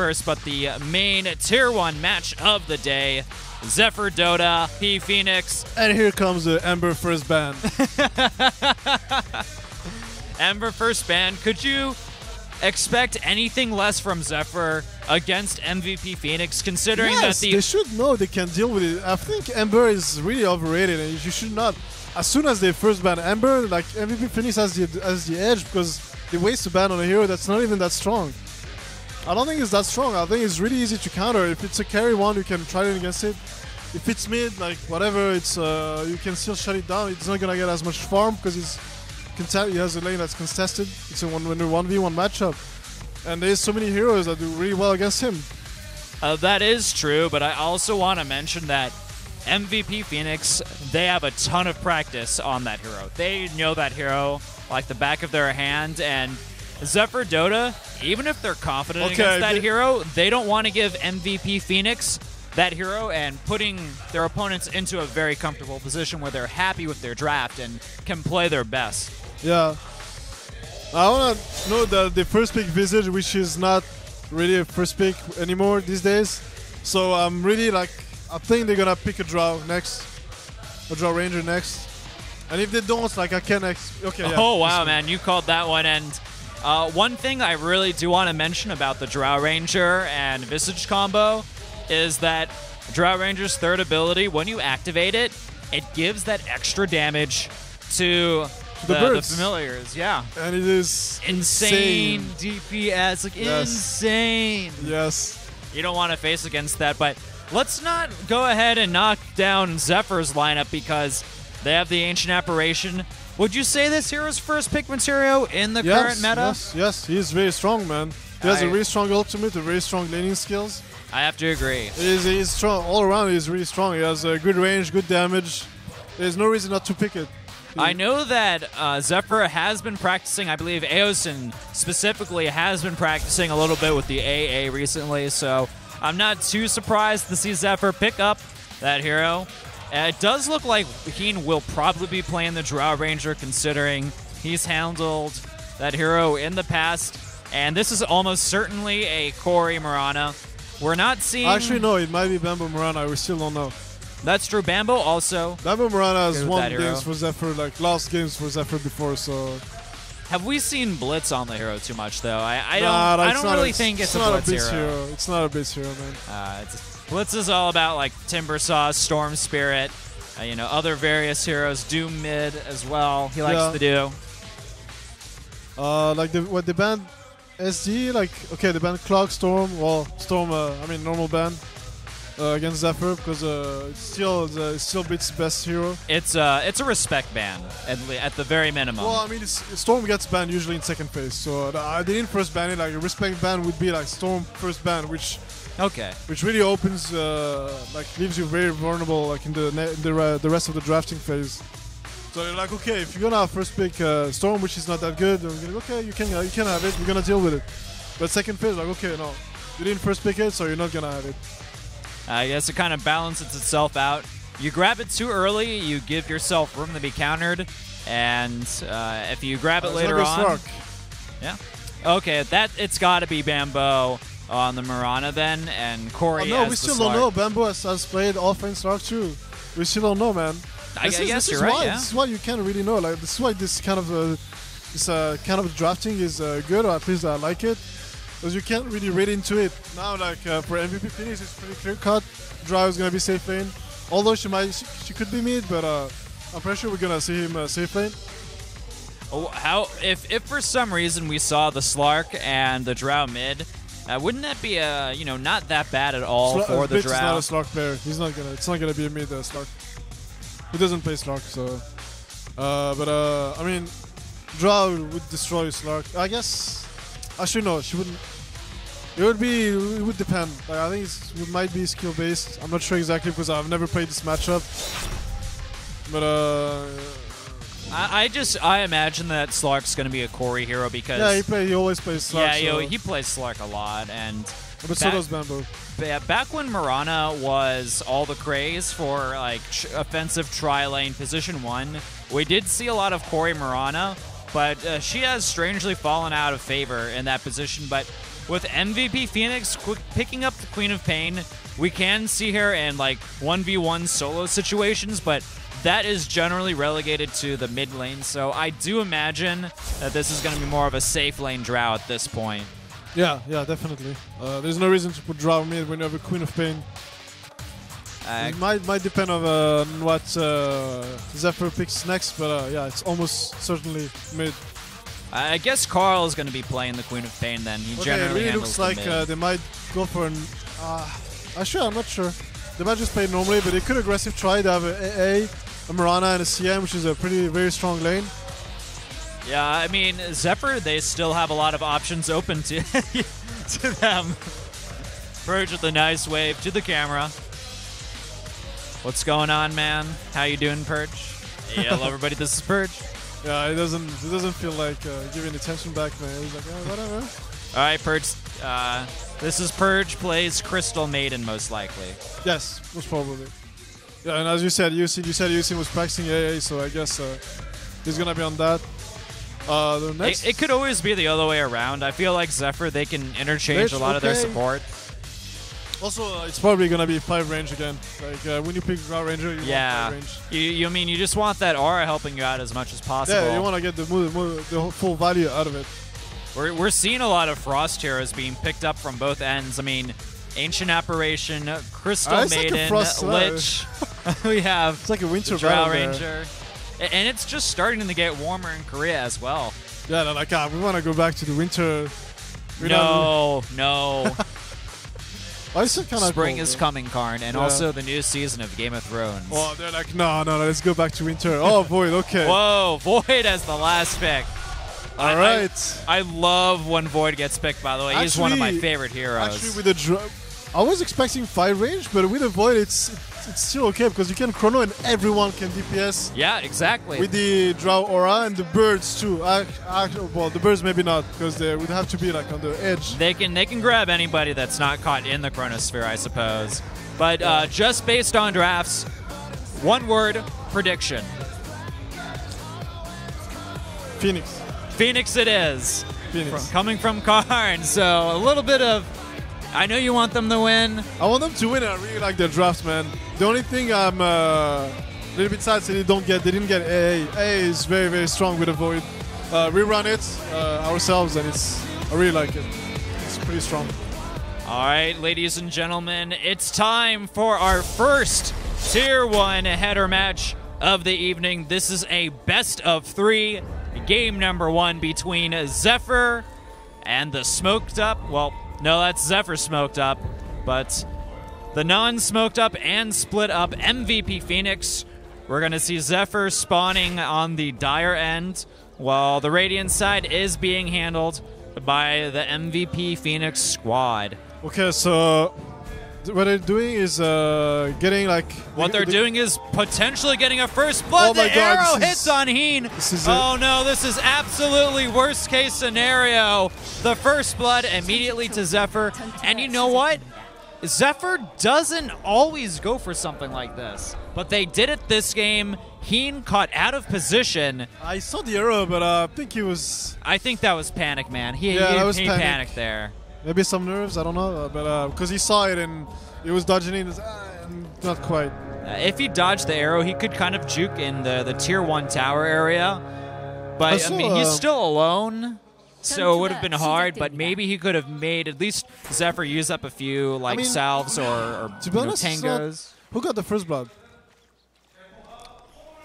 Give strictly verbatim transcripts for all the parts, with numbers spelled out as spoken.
first, but the main tier one match of the day. Zephyr, Dota, P Phoenix. And here comes the Ember first ban. Ember first ban. Could you expect anything less from Zephyr against M V P Phoenix, considering yes, that the... they should know they can deal with it. I think Ember is really overrated, and you should not. As soon as they first ban Ember, like, M V P Phoenix has the, has the edge because they waste a ban on a hero that's not even that strong. I don't think it's that strong. I think it's really easy to counter. If it's a carry one, you can try it against it. If it's mid, like, whatever, it's uh, you can still shut it down. It's not going to get as much farm because it's... he has a lane that's contested. It's a one v one matchup, and there's so many heroes that do really well against him. Uh, that is true, but I also want to mention that M V P Phoenix, they have a ton of practice on that hero. They know that hero like the back of their hand, and Zephyr, Dota, even if they're confident okay, against that hero, they don't want to give M V P Phoenix that hero and putting their opponents into a very comfortable position where they're happy with their draft and can play their best. Yeah, I want to know that the first pick Visage, which is not really a first pick anymore these days. So I'm really like, I think they're gonna pick a Drow next, a Drow Ranger next. And if they don't, like I can, okay. Yeah, oh wow, man, you called that one. And uh, one thing I really do want to mention about the Drow Ranger and Visage combo is that Drow Ranger's third ability, when you activate it, it gives that extra damage to The, the, birds. the familiars, yeah. And it is insane, insane. D P S, like yes. insane. Yes. You don't want to face against that, but let's not go ahead and knock down Zephyr's lineup because they have the Ancient Apparition. Would you say this hero's first pick material in the yes, current meta? Yes, yes, he's very strong, man. He has I, a really strong ultimate, a very strong laning skills. I have to agree. He's, he's strong, all around he's really strong. He has a good range, good damage. There's no reason not to pick it. I know that uh, Zephyr has been practicing, I believe Eosin specifically has been practicing a little bit with the A A recently, so I'm not too surprised to see Zephyr pick up that hero. Uh, it does look like Heen will probably be playing the Drow Ranger considering he's handled that hero in the past, and this is almost certainly a Corey Mirana. We're not seeing... Actually, no, it might be Bamboo Mirana, we still don't know. That's true. Bambo also. Bambo Mirana has won games hero. for Zephyr, like last games for Zephyr before, so... Have we seen Blitz on the hero too much, though? I, I nah, don't, I don't really a, think it's, it's a not Blitz, a Blitz hero. hero. It's not a Blitz hero, man. Uh, it's, Blitz is all about, like, Timbersaw, Storm Spirit, uh, you know, other various heroes. Doom mid as well. He likes yeah. to do. Uh, like, the, what, the band S D? Like, okay, the band Clock, Storm. Well, Storm, uh, I mean, normal band. Uh, against Zephyr because uh, it's still the, it's still Blitz best hero. It's uh it's a respect ban at, at the very minimum. Well, I mean, it's, Storm gets banned usually in second phase, so I didn't first ban it. Like a respect ban would be like Storm first ban, which okay, which really opens uh, like leaves you very vulnerable like in the in the uh, the rest of the drafting phase. So you're like, okay, if you're gonna have first pick uh, Storm, which is not that good, then we're gonna, okay, you can uh, you can have it. We're gonna deal with it. But second phase, like okay, no, you didn't first pick it, so you're not gonna have it. I guess it kind of balances itself out. You grab it too early, you give yourself room to be countered, and uh, if you grab it uh, later on, Slark. yeah, okay, that it's got to be Bambo on the Mirana then, and Corey. Oh, no, we still Slark. don't know. Bambo has, has played offense Slark too. We still don't know, man. I this guess, is, guess this you're is right. Why, yeah. This is why you can't really know. Like this is why this kind of uh, this uh, kind of drafting is uh, good, or at least I like it. Because you can't really read into it. Now, like, uh, for M V P Phoenix, it's pretty clear-cut. Drow is going to be safe lane. Although she might, she, she could be mid, but uh, I'm pretty sure we're going to see him uh, safe lane. Oh, how, if, if for some reason we saw the Slark and the Drow mid, uh, wouldn't that be, a, you know, not that bad at all Sl for uh, the Lich Drow? Is not a Slark player. He's not gonna, it's not going to be a mid uh, Slark. He doesn't play Slark, so... Uh, but, uh, I mean, Drow would destroy Slark. I guess... Actually, no, she wouldn't. It would be, it would depend. Like, I think it's, it might be skill based. I'm not sure exactly because I've never played this matchup. But uh, I, I just I imagine that Slark's gonna be a Corey hero because yeah, he play, he always plays Slark. Yeah, so. he, he plays Slark a lot, and but back, so does Bambo. Yeah, back when Mirana was all the craze for like tr offensive tri lane position one, we did see a lot of Corey Mirana. But uh, she has strangely fallen out of favor in that position. But with M V P Phoenix quick picking up the Queen of Pain, we can see her in like one v one solo situations, but that is generally relegated to the mid lane, so I do imagine that this is going to be more of a safe lane Drow at this point. Yeah, yeah, definitely. Uh, there's no reason to put Drow mid when you have a Queen of Pain. Uh, it might, might depend on uh, what uh, Zephyr picks next, but uh, yeah, it's almost certainly mid. I guess Carl is going to be playing the Queen of Pain then. He okay, generally it really handles looks the like mid. Uh, they might go for an... Uh, actually, I'm not sure. They might just play normally, but they could aggressive try. They have an A A, a Mirana, and a C M, which is a pretty, very strong lane. Yeah, I mean, Zephyr, they still have a lot of options open to, to them. Purge with a nice wave to the camera. What's going on, man? How you doing, Purge? Hey, hello, everybody. This is Purge. Yeah, it doesn't it doesn't feel like uh, giving attention back, man. He's like, oh, whatever. All right, Purge. Uh, this is Purge plays Crystal Maiden, most likely. Yes, most probably. Yeah, and as you said, U C, you said U C was practicing A A, so I guess uh, he's gonna be on that. Uh, the next it, it could always be the other way around. I feel like Zephyr, they can interchange Lich, a lot okay. of their support. Also, uh, it's probably gonna be five range again. Like uh, when you pick Drow Ranger, you yeah. want five range. You, you mean you just want that aura helping you out as much as possible. Yeah, you want to get the move, move, the full value out of it. We're we're seeing a lot of Frost heroes being picked up from both ends. I mean, Ancient Apparition, Crystal uh, Maiden, like Lich. we have it's like a winter Drow Ranger, there. And it's just starting to get warmer in Korea as well. Yeah, no, like God, we want to go back to the winter. We no, no. Spring cool, is bro. coming, Karn, and yeah. also the new season of Game of Thrones. Well, they're like, no, no, no, let's go back to winter. Oh, Void, okay. Whoa, Void as the last pick. All I, right. I, I love when Void gets picked, by the way. Actually, he's one of my favorite heroes. Actually, with the I was expecting five range, but with the Void, it's it's still okay, because you can chrono and everyone can D P S. Yeah, exactly. With the Drow aura and the birds, too. I, I, well, the birds maybe not, because they would have to be like on the edge. They can they can grab anybody that's not caught in the Chronosphere, I suppose. But uh, just based on drafts, one word, prediction. Phoenix. Phoenix it is. Phoenix. From, coming from Karn, so a little bit of... I know you want them to win. I want them to win, and I really like their drafts, man. The only thing I'm uh, a little bit sad is they don't get, they didn't get A A. A A is very, very strong with the Void. Uh, we run it uh, ourselves, and it's I really like it. It's pretty strong. All right, ladies and gentlemen, it's time for our first Tier One header match of the evening. This is a best of three, game number one between Zephyr and the smoked up. Well. No, that's Zephyr smoked up, but the non-smoked up and split up M V P Phoenix. We're going to see Zephyr spawning on the Dire end, while the Radiant side is being handled by the M V P Phoenix squad. Okay, so what they're doing is uh, getting like... What they're the, doing is potentially getting a first blood. Oh my the God, arrow this hits is, on Heen. This is oh it. no, this is absolutely worst case scenario. The first blood immediately to Zephyr. And you know what? Zephyr doesn't always go for something like this, but they did it this game. Heen caught out of position. I saw the arrow, but uh, I think he was... I think that was panic, man. He, yeah, he, that was he panic. panicked there. Maybe some nerves, I don't know, but because uh, he saw it and he was dodging it, uh, not quite. Uh, if he dodged the arrow, he could kind of juke in the, the tier one tower area. But, I, saw, I mean, he's still alone, so it would have been hard, but maybe he could have made at least Zephyr use up a few, like, I mean, salves or, or to be you know, honest, tangos. Not, who got the first blood?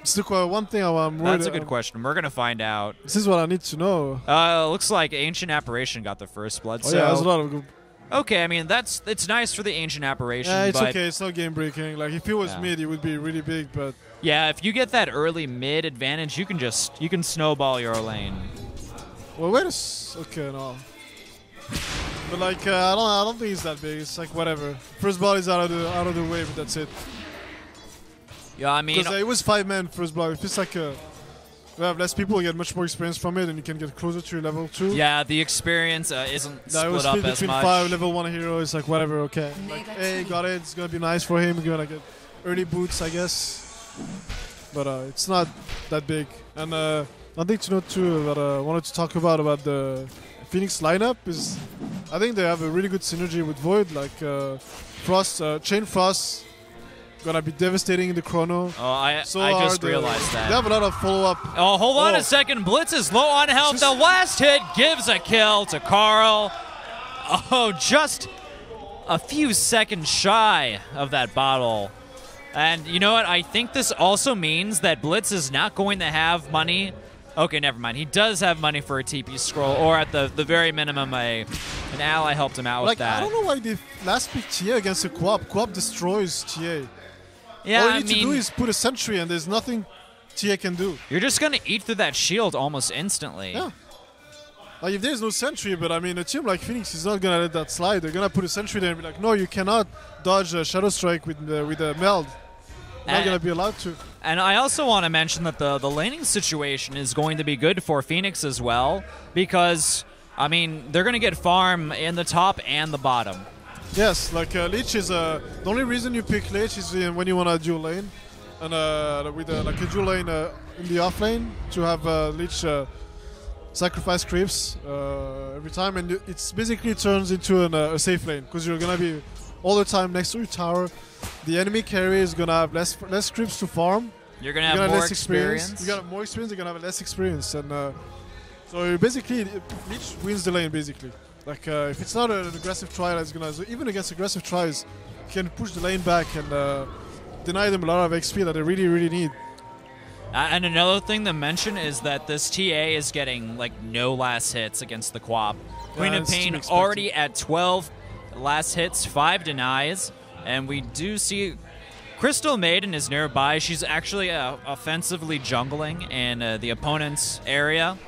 It's the one thing I'm worried That's a good um, question. We're going to find out. This is what I need to know. Uh, looks like Ancient Apparition got the first blood. Oh, so. yeah, that's a lot of good. Okay, I mean, that's it's nice for the Ancient Apparition. Yeah, it's but okay. It's not game-breaking. Like, if it was yeah. mid, it would be really big, but... Yeah, if you get that early mid advantage, you can just... You can snowball your lane. Well, wait a... S okay, no. But, like, uh, I, don't, I don't think it's that big. It's, like, whatever. First ball is out of the, out of the way, but that's it. Yeah, I mean, because uh, it was five man first blood. If it's like a, you have less people, you get much more experience from it, and you can get closer to your level two. Yeah, the experience uh, isn't yeah, split, it was split up between as much. Five level one heroes, like whatever. Okay, like, hey, got it. It's gonna be nice for him. He's gonna get early boots, I guess. But uh, it's not that big. And uh, one thing to note too that I wanted to talk about about the Phoenix lineup is, I think they have a really good synergy with Void, like uh, Frost, uh, Chain Frost, gonna be devastating in the chrono. Oh, I, so I just realized they, that. They have a lot of follow-up. Oh, hold on oh. a second. Blitz is low on health. Just the last hit gives a kill to Carl. Oh, just a few seconds shy of that bottle. And you know what? I think this also means that Blitz is not going to have money. Okay, never mind. He does have money for a T P scroll, or at the, the very minimum, a an ally helped him out like, with that. I don't know why they last pick T A against a co-op. Co-op destroys T A. Yeah, All you I need mean, to do is put a sentry, and there's nothing T A can do. You're just going to eat through that shield almost instantly. Yeah. Like, if there's no sentry, but I mean, a team like Phoenix is not going to let that slide. They're going to put a sentry there and be like, no, you cannot dodge a Shadow Strike with, uh, with a meld. You're and, not going to be allowed to. And I also want to mention that the, the laning situation is going to be good for Phoenix as well, because, I mean, they're going to get farm in the top and the bottom. Yes, like uh, Lich is uh, the only reason you pick Lich is when you want a dual lane, and uh, with uh, like a dual lane uh, in the off lane to have uh, Lich uh, sacrifice creeps uh, every time, and it's basically turns into an, uh, a safe lane because you're gonna be all the time next to your tower. The enemy carry is gonna have less less creeps to farm. You're gonna, you're gonna have, have more less experience. experience. You're gonna have more experience. You're gonna have less experience, and uh, so basically Lich wins the lane basically. Like, uh, if it's not an aggressive trial, it's gonna, even against aggressive tries, you can push the lane back and uh, deny them a lot of X P that they really, really need. Uh, and another thing to mention is that this T A is getting, like, no last hits against the co-op. Queen yeah, of Pain already at twelve last hits, five denies, and we do see Crystal Maiden is nearby. She's actually uh, offensively jungling in uh, the opponent's area.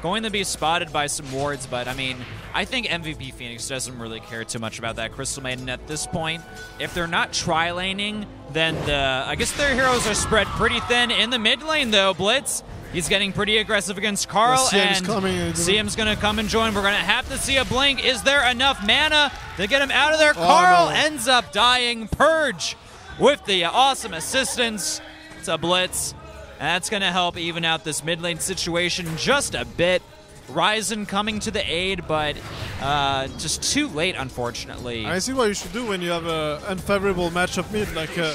Going to be spotted by some wards, but I mean, I think M V P Phoenix doesn't really care too much about that Crystal Maiden at this point. If they're not tri-laning, then the, I guess their heroes are spread pretty thin. In the mid lane though, Blitz, he's getting pretty aggressive against Carl, yeah, and C M's gonna come and join. We're gonna have to see a blink. Is there enough mana to get him out of there? Oh, Carl no. ends up dying. Purge with the awesome assistance to Blitz. And that's going to help even out this mid lane situation just a bit. Ryzen coming to the aid, but uh, just too late, unfortunately. I see what you should do when you have an unfavorable matchup mid. Like uh,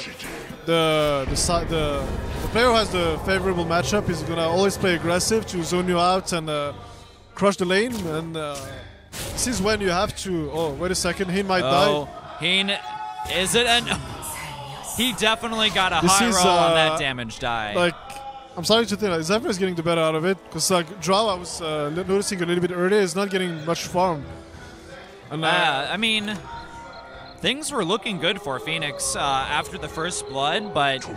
the, the, the, the player who has the favorable matchup is going to always play aggressive to zone you out and uh, crush the lane. And uh, this is when you have to... Oh, wait a second. Heen might oh, die. Heen, is it an... He definitely got a this high is, roll uh, on that damage die. Like, I'm sorry to think, like, Zephyr is getting the better out of it, because like Drow, I was uh, noticing a little bit earlier, is not getting much farm. And, uh, uh, I mean, things were looking good for Phoenix uh, after the first blood, but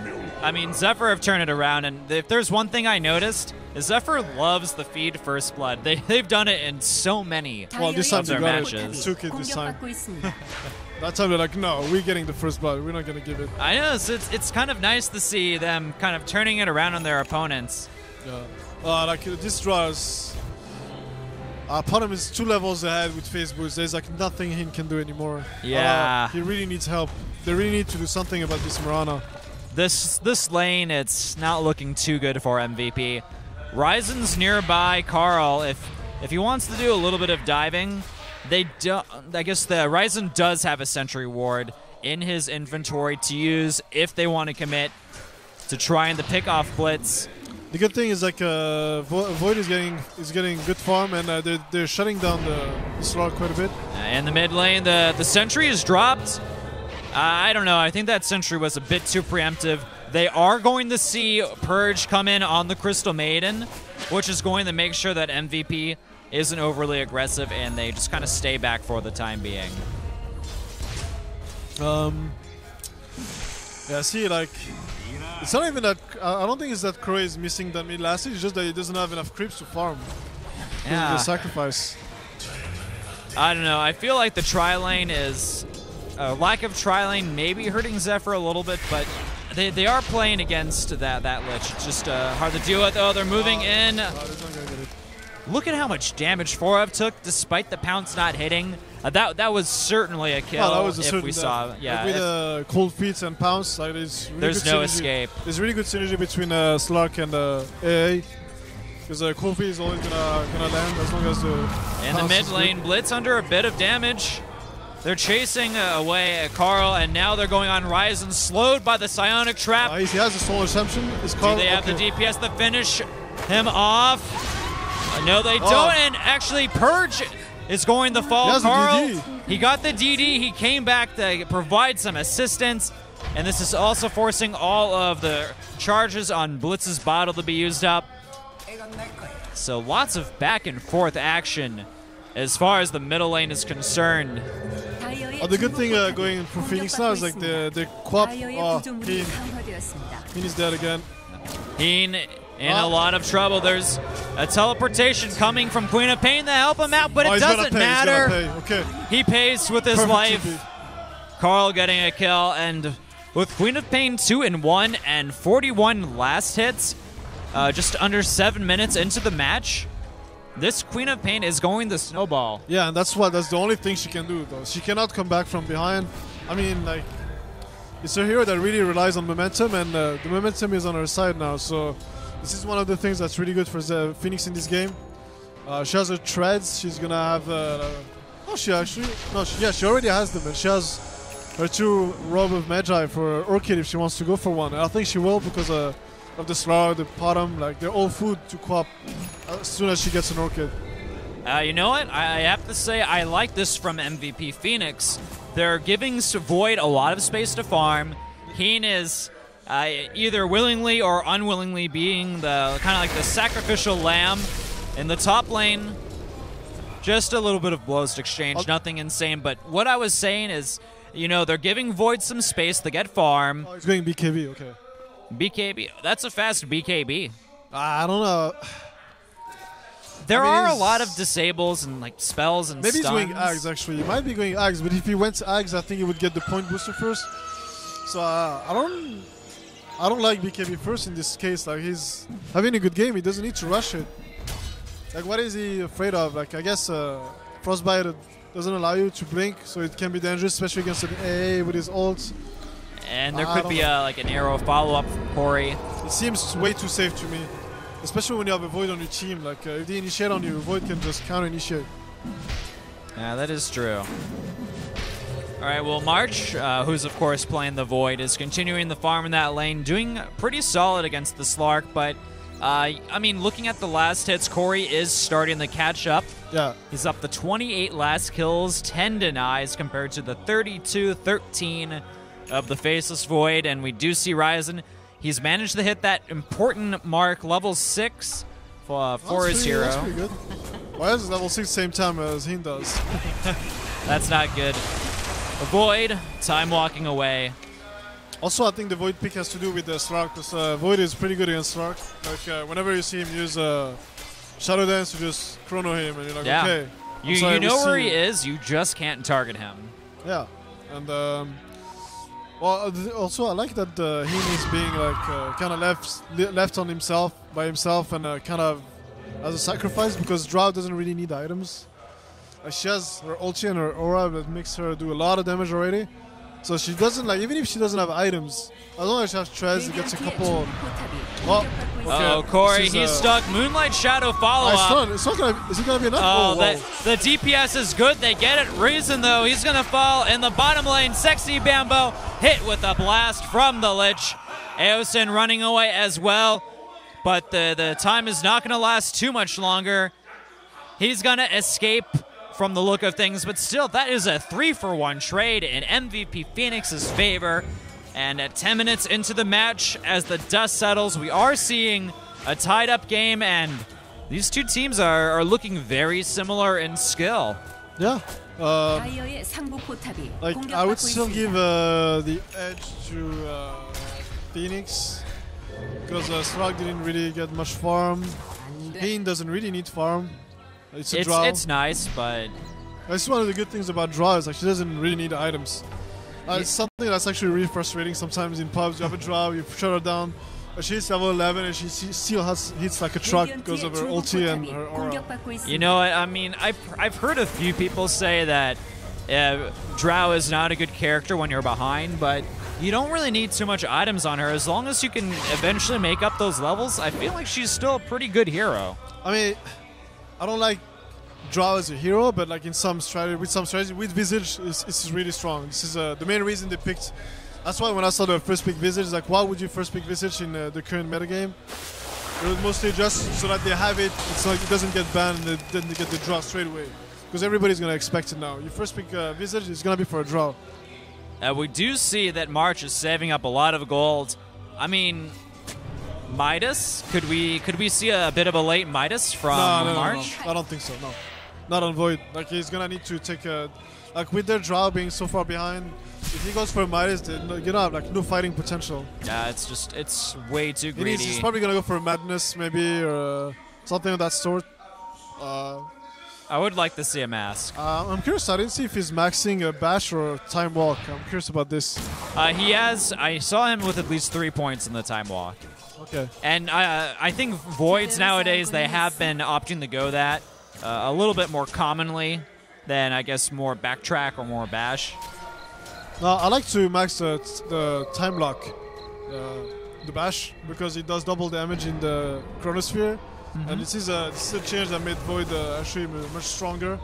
I mean, Zephyr have turned it around, and if there's one thing I noticed, is Zephyr loves the feed first blood. They, they've done it in so many well, this time of their matches. Took it this time. That time they're like, no, we're getting the first blood. We're not going to give it. I know. So it's, it's kind of nice to see them kind of turning it around on their opponents. Yeah. Uh, like, uh, this draws... Our opponent is two levels ahead with face boost. There's, like, nothing he can do anymore. Yeah. Uh, he really needs help. They really need to do something about this Mirana. This, this lane, it's not looking too good for M V P. Ryzen's nearby Carl. If, if he wants to do a little bit of diving... They do, I guess the Ryzen does have a sentry ward in his inventory to use if they want to commit to trying to pick off Blitz. The good thing is like uh, Void is getting is getting good farm, and uh, they're, they're shutting down the, the Slark quite a bit. In the mid lane, the, the sentry is dropped. Uh, I don't know. I think that sentry was a bit too preemptive. They are going to see Purge come in on the Crystal Maiden, which is going to make sure that M V P isn't overly aggressive, and they just kind of stay back for the time being. Um, yeah, see, like, it's not even that, I don't think it's that Crow is missing that mid last, it's just that he doesn't have enough creeps to farm. Yeah. The sacrifice. I don't know, I feel like the tri-lane is, uh, lack of tri-lane maybe hurting Zephyr a little bit, but they, they are playing against that, that Lich. It's just uh, hard to deal with. Oh, they're moving oh, in. Oh, look at how much damage four F took, despite the pounce not hitting. Uh, that that was certainly a kill. Oh, that was a if certain, we saw, uh, yeah. Like with uh, cold feet and pounce, like, really there's no synergy. escape. There's really good synergy between uh, Slark and uh, A A. because uh, Kofi is always gonna, gonna land as long as the... And the mid lane Blitz under a bit of damage. They're chasing away Carl, and now they're going on Ryzen, slowed by the Psionic Trap. Nice, he has a soul reception. Is Carl, do they have okay. the D P S to finish him off? No, they oh. don't, and actually Purge is going to fall. He Carl, he got the D D, he came back to provide some assistance, and this is also forcing all of the charges on Blitz's bottle to be used up. So lots of back and forth action as far as the middle lane is concerned. Oh, the good thing uh, going for Phoenix now is like the, the co-op. Oh, Heen. Heen is dead again. Heen in oh. a lot of trouble. There's a teleportation coming from Queen of Pain to help him out, but oh, it doesn't matter. Okay. He pays with his Perfect life. T P. Carl getting a kill, and with Queen of Pain two and one and forty-one last hits, uh, just under seven minutes into the match, this Queen of Pain is going to snowball. Yeah, and that's what that's the only thing she can do, though. She cannot come back from behind. I mean, like, it's a hero that really relies on momentum, and uh, the momentum is on her side now. So this is one of the things that's really good for uh, Phoenix in this game. Uh, she has her treads. She's gonna have. Uh, oh, she actually. No, she, yeah, she already has them, and she has her two Robe of Magi for Orchid if she wants to go for one. And I think she will because. Uh, Of the Slark, the Potom, like they're all food to co-op as soon as she gets an Orchid. Uh, you know what? I have to say I like this from M V P Phoenix. They're giving Void a lot of space to farm. Heen is uh, either willingly or unwillingly being the kind of like the sacrificial lamb in the top lane. Just a little bit of blows to exchange, I'll nothing insane. But what I was saying is, you know, they're giving Void some space to get farm. Oh, he's going B K B, okay. B K B. That's a fast B K B. I don't know. There I mean, are a lot of disables and like spells and maybe stuns. Maybe he's going Ags actually. He might be going Ags, but if he went to Ags, I think he would get the point booster first. So uh, I don't I don't like B K B first in this case. Like he's having a good game. He doesn't need to rush it. Like what is he afraid of? Like I guess uh, Frostbite doesn't allow you to blink, so it can be dangerous, especially against an A A with his ult. And there could be a, like an arrow follow-up from Corey. It seems way too safe to me, especially when you have a Void on your team. Like uh, if they initiate on you, Void can just counter-initiate. Yeah, that is true. All right, well, March, uh, who's of course playing the Void, is continuing the farm in that lane, doing pretty solid against the Slark. But uh, I mean, looking at the last hits, Corey is starting the catch-up. Yeah, he's up to twenty-eight last kills, ten denies compared to the thirty-two, thirteen. Of the Faceless Void, and we do see Ryzen. He's managed to hit that important mark, level six for, uh, for his hero. That's pretty good. Why is level six same time as he does? That's not good. The Void, time walking away. Also, I think the Void pick has to do with the Slark, because uh, Void is pretty good against Slark. Like, uh, whenever you see him use uh, Shadow Dance, you just chrono him, and you're like, yeah. okay. You, sorry, you know where he is, you just can't target him. Yeah, and... Um, Well, also I like that uh, Heen is being like uh, kind of left left on himself by himself and uh, kind of as a sacrifice because Drow doesn't really need items. Uh, she has her ulti and her aura that makes her do a lot of damage already. So she doesn't like even if she doesn't have items, as long as she has Treads, she gets a couple. Oh, okay. Uh oh, Corey, is, he's uh, stuck. Moonlight Shadow follow up. It's not gonna. Is it gonna be enough? Oh, oh that, the D P S is good. They get it. Reason though, he's gonna fall in the bottom lane. Sexy Bambo hit with a blast from the Lich. Eosin running away as well, but the the time is not gonna last too much longer. He's gonna escape from the look of things, but still, that is a three for one trade in M V P Phoenix's favor. And at ten minutes into the match, as the dust settles, we are seeing a tied-up game, and these two teams are, are looking very similar in skill. Yeah. Uh, like, I would still give uh, the edge to uh, Phoenix, because uh, Slark didn't really get much farm. Heen doesn't really need farm. It's, a it's, it's nice, but... That's one of the good things about Drow is like she doesn't really need items. Uh, it's something that's actually really frustrating sometimes in pubs. You have a Drow, you shut her down. She's level eleven and she still has hits like a truck because of her ulti and her aura. You know, I mean, I've, I've heard a few people say that Uh, Drow is not a good character when you're behind, but you don't really need too much items on her. As long as you can eventually make up those levels, I feel like she's still a pretty good hero. I mean, I don't like Drow as a hero, but like in some strategy, with some strategy, with Visage, it's, it's really strong. This is uh, the main reason they picked. That's why when I saw the first pick Visage, like, why would you first pick Visage in uh, the current metagame? It was mostly just so that they have it, it's like it doesn't get banned, and then they get the draw straight away. Because everybody's going to expect it now. Your first pick uh, Visage is going to be for a draw. Uh, we do see that March is saving up a lot of gold. I mean, Midas? Could we could we see a bit of a late Midas from no, no, March? No, no, no. I don't think so, no. Not on Void. Like, he's going to need to take a... Like, with their draw being so far behind, if he goes for Midas, then you don't have, like, no fighting potential. Yeah, it's just, it's way too greedy. It is, he's probably going to go for Madness, maybe, or uh, something of that sort. Uh, I would like to see a Mask. Uh, I'm curious, I didn't see if he's maxing a Bash or a Time Walk. I'm curious about this. Uh, he has, I saw him with at least three points in the Time Walk. Okay. And uh, I think Voids nowadays, they have been opting to go that uh, a little bit more commonly. Then I guess more backtrack or more bash. No, I like to max the, the time lock, uh, the bash, because it does double damage in the Chronosphere. Mm-hmm. And this is, a, this is a change that made Void uh, actually much stronger.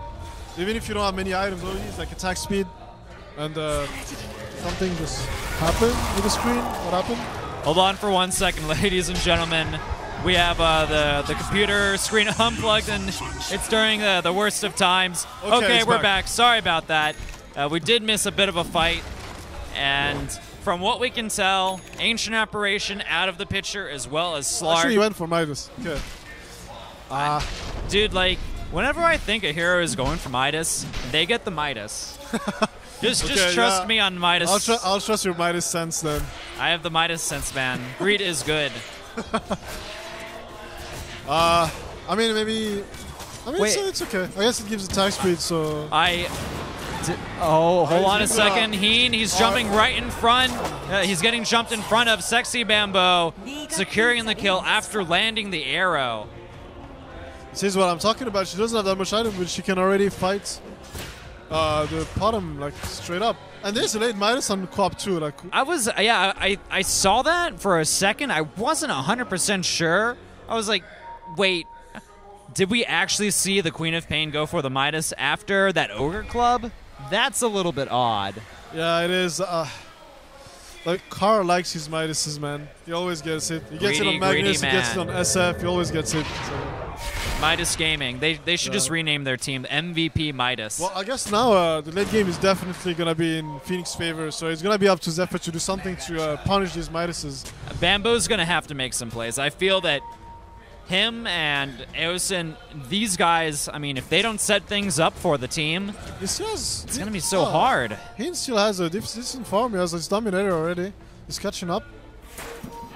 Even if you don't have many items, all you need is like attack speed. And uh, something just happened with the screen. What happened? Hold on for one second, ladies and gentlemen. We have uh, the, the computer screen unplugged, and it's during the, the worst of times. Okay, okay we're back. back. Sorry about that. Uh, we did miss a bit of a fight, and from what we can tell, Ancient Apparition out of the picture, as well as Slark. Actually, you went for Midas. Okay. Uh, Dude, like, whenever I think a hero is going for Midas, they get the Midas. Just okay, just trust yeah. me on Midas. I'll, tr I'll trust your Midas sense, then. I have the Midas sense, man. Greed is good. Uh, I mean, maybe... I mean, it's, it's okay. I guess it gives attack speed, so... I... Did, oh, hold on a second. Heen, he's uh, jumping right in front. Uh, he's getting jumped in front of Sexy Bamboo, securing the kill after landing the arrow. This is what I'm talking about. She doesn't have that much item, but she can already fight uh, the bottom, like, straight up. And there's a late Midas on co-op too. Like, I was... Yeah, I, I saw that for a second. I wasn't one hundred percent sure. I was like... Wait, did we actually see the Queen of Pain go for the Midas after that Ogre Club? That's a little bit odd. Yeah, it is. Uh, like, Carl likes his Midases, man. He always gets it. He gets greedy, it on Magnus, he gets it on S F, he always gets it. So. Midas Gaming. They, they should yeah. just rename their team M V P Midas. Well, I guess now uh, the late game is definitely going to be in Phoenix's favor, so it's going to be up to Zephyr to do something to uh, punish these Midases. Bamboo's going to have to make some plays. I feel that... Him and Eosin, these guys, I mean, if they don't set things up for the team, it's, just, it's going to be so yeah. hard. He still has a decent farm. He has his Dominator already. He's catching up.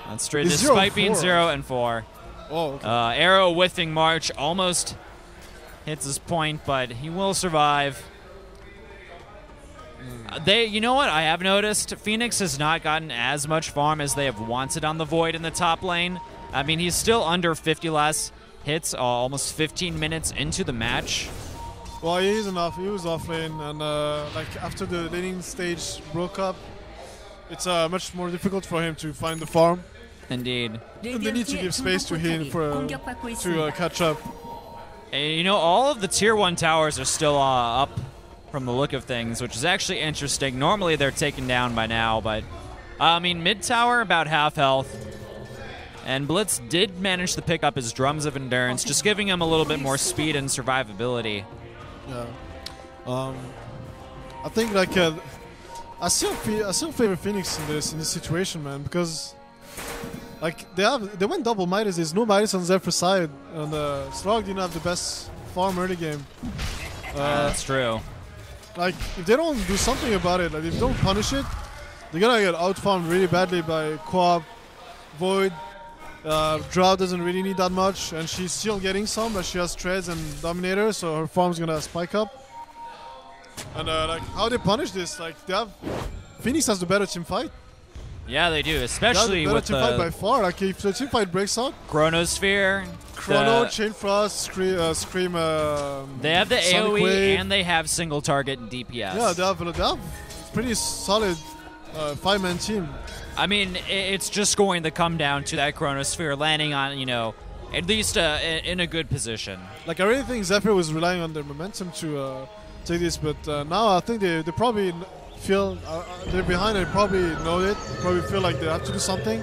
That's straight, it's despite being zero and four. Oh, okay. uh, Arrow whiffing March almost hits his point, but he will survive. Mm. Uh, they, you know what I have noticed? Phoenix has not gotten as much farm as they have wanted on the Void in the top lane. I mean, he's still under fifty last hits, uh, almost fifteen minutes into the match. Well, he is enough. He was off lane, and uh, like after the laning stage broke up, it's uh, much more difficult for him to find the farm. Indeed. And they need to give space to him for uh, to uh, catch up. And, you know, all of the tier one towers are still uh, up from the look of things, which is actually interesting. Normally they're taken down by now, but uh, I mean, mid tower about half health. And Blitz did manage to pick up his Drums of Endurance, just giving him a little bit more speed and survivability. Yeah. Um, I think, like, uh, I still I still favor Phoenix in this in this situation, man, because, like, they have they went double Midas. There's no Midas on Zephyr's side, and uh, Slark didn't have the best farm early game. Uh, yeah, that's true. Like, if they don't do something about it, like, if they don't punish it, they're gonna get outfarmed really badly by Co-op, Void. Uh, Drow doesn't really need that much, and she's still getting some, but she has Treads and Dominator, so her farm's gonna spike up. And uh, like, how they punish this? Like, they have Phoenix has the better team fight. Yeah, they do, especially with the... That's by far. Like, if the team fight breaks out... Chronosphere... Chrono, Chain Frost, Scream... Uh, scream um, they have the AoE wave. And they have single target and D P S. Yeah, they have a pretty solid uh, five-man team. I mean, it's just going to come down to that Chronosphere landing on, you know, at least uh, in a good position. Like, I really think Zephyr was relying on their momentum to uh, take this, but uh, now I think they, they probably... feel uh, they're behind. They probably know it. They probably feel like they have to do something.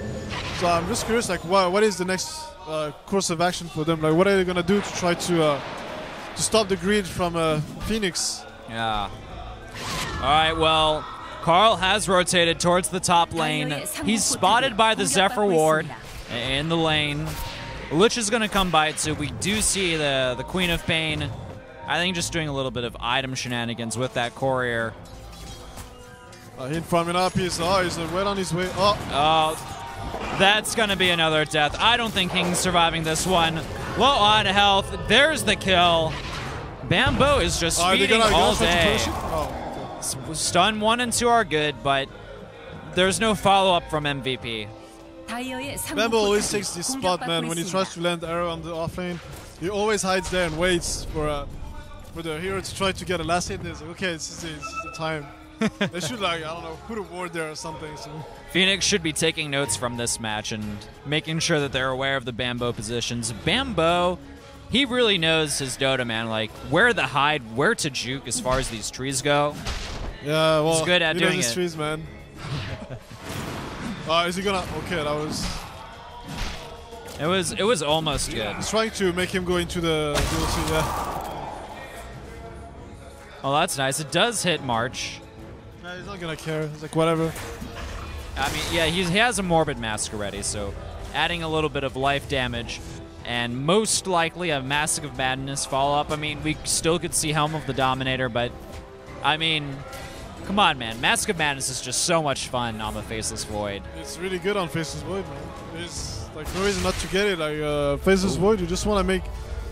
So I'm just curious, like, what what is the next uh, course of action for them? Like, what are they gonna do to try to uh, to stop the greed from uh, Phoenix? Yeah. All right. Well, Carl has rotated towards the top lane. He's spotted by the Zephyr Ward in the lane. Lich is gonna come by it. So we do see the the Queen of Pain. I think just doing a little bit of item shenanigans with that courier. Uh, in front and up, he's, oh, he's right on his way. Oh. Oh, that's going to be another death. I don't think King's surviving this one. Low on health. There's the kill. Bamboo is just oh, feeding gonna, all day. Oh, okay. Stun one and two are good, but there's no follow-up from M V P. Bamboo always takes this spot, man. When he tries to land arrow on the off lane, he always hides there and waits for uh, for the hero to try to get a last hit. He's like, okay, this is the, this is the time. They should, like, I don't know, put a ward there or something. So. Phoenix should be taking notes from this match and making sure that they're aware of the Bamboo positions. Bamboo, he really knows his Dota, man. Like, where to hide, where to juke as far as these trees go. Yeah, well, he's good at he doing knows his it. trees, man. uh, is he gonna? Okay, that was. It was. It was almost good. He's trying to make him go into the D L C, yeah. Oh, that's nice. It does hit March. He's not gonna care. He's like, whatever. I mean, yeah, he's, he has a Morbid Mask already, so adding a little bit of life damage and most likely a Mask of Madness follow-up. I mean, we still could see Helm of the Dominator, but, I mean, come on, man. Mask of Madness is just so much fun on the Faceless Void. It's really good on Faceless Void, man. There's, like, no reason not to get it. Like, uh, Faceless Ooh. Void, you just want to make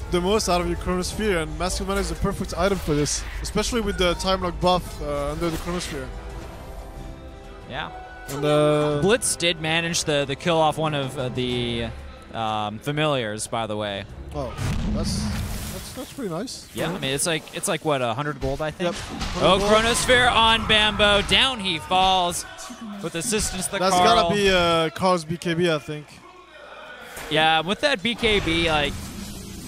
the most out of your Chronosphere, and Mask of Mana is the perfect item for this, especially with the Time Lock buff uh, under the Chronosphere. Yeah. And, uh, Blitz did manage the, the kill off one of uh, the um, familiars, by the way. Oh, that's that's, that's pretty nice. Yeah, I mean, it's like, it's like what, one hundred gold, I think? Yep. Oh, Chronosphere on Bamboo. Down he falls with assistance to Carl. That's got to be uh, Carl's B K B, I think. Yeah, with that B K B, like...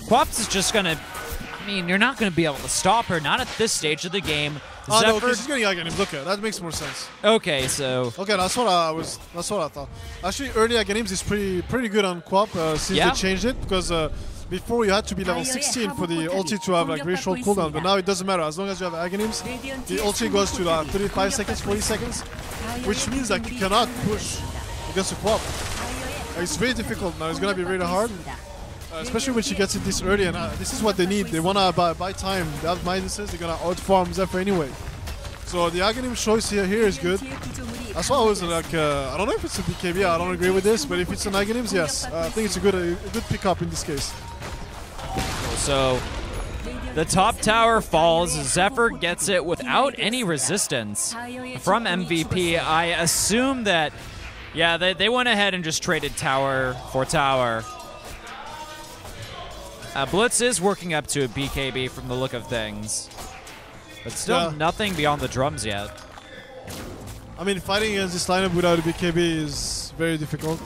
Quops is just going to, I mean, you're not going to be able to stop her, not at this stage of the game. Oh, Zephyr, no, okay, she's going to Aghanim. Look at that, makes more sense. Okay, so. Okay, that's what I was, that's what I thought. Actually, early Aghanims is pretty pretty good on Quop uh, since yeah. they changed it, because uh, before you had to be level sixteen for the ulti to have like really short cooldown, but now it doesn't matter. As long as you have Aghanims, the ulti goes to like thirty-five seconds, forty seconds, which means like you cannot push against a Quop. Uh, it's very difficult now, it's going to be really hard. Uh, especially when she gets it this early, and uh, this is what they need. They want to buy, buy time. They have Midases, they're going to outfarm Zephyr anyway. So the Aghanim's choice here, here is good. That's why I was like, uh, I don't know if it's a B K B, I don't agree with this, but if it's an Aghanim's, yes. Uh, I think it's a good, a, a good pickup in this case. So the top tower falls. Zephyr gets it without any resistance from M V P. I assume that, yeah, they, they went ahead and just traded tower for tower. Uh, Blitz is working up to a B K B from the look of things, but still yeah. nothing beyond the drums yet. I mean, fighting against this lineup without a B K B is very difficult.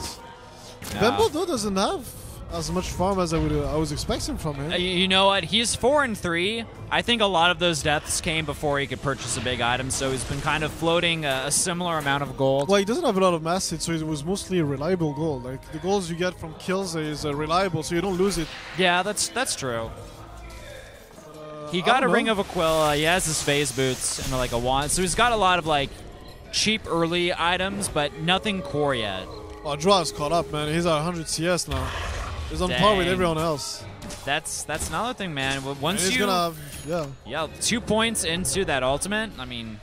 No. Bamboo though doesn't have as much farm as I would uh, I was expecting from him. Uh, you know what? He's four and three. I think a lot of those deaths came before he could purchase a big item, so he's been kind of floating a, a similar amount of gold. Well, he doesn't have a lot of mass hits, so it was mostly reliable gold. Like the goals you get from kills is uh, reliable, so you don't lose it. Yeah, that's that's true. Uh, he got a know. Ring of Aquila. He has his phase boots and like a wand, so he's got a lot of like cheap early items, but nothing core yet. Oh, Drow's caught up, man. He's at one hundred C S now. He's on Dang. par with everyone else. That's that's another thing, man. Once you have, yeah, yeah, two points into that ultimate, I mean,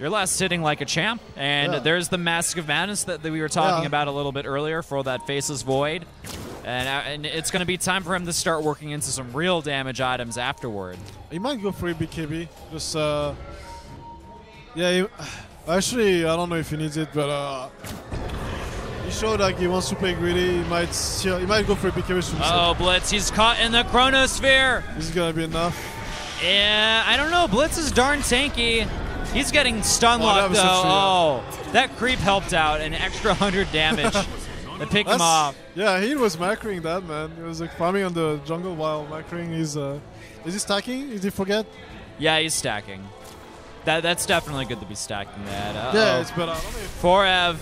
you're last sitting like a champ. And yeah. there's the Mask of Madness that, that we were talking yeah. about a little bit earlier for that Faceless Void, and and it's gonna be time for him to start working into some real damage items afterward. He might go for a B K B. Just uh, yeah. He, actually, I don't know if he needs it, but uh, showed like he wants to play greedy. He might steal. He might go for a B K B soon. Uh oh, Blitz! He's caught in the Chronosphere. This is gonna be enough. Yeah, I don't know. Blitz is darn tanky. He's getting stun locked oh, though. True, yeah. Oh, that creep helped out an extra one hundred damage. They pick him off. Yeah, he was macroing that, man. He was like farming on the jungle while macroing his. Uh, is he stacking? Did he forget? Yeah, he's stacking. That that's definitely good to be stacking that. Uh -oh. Yeah, it's better. four Ev.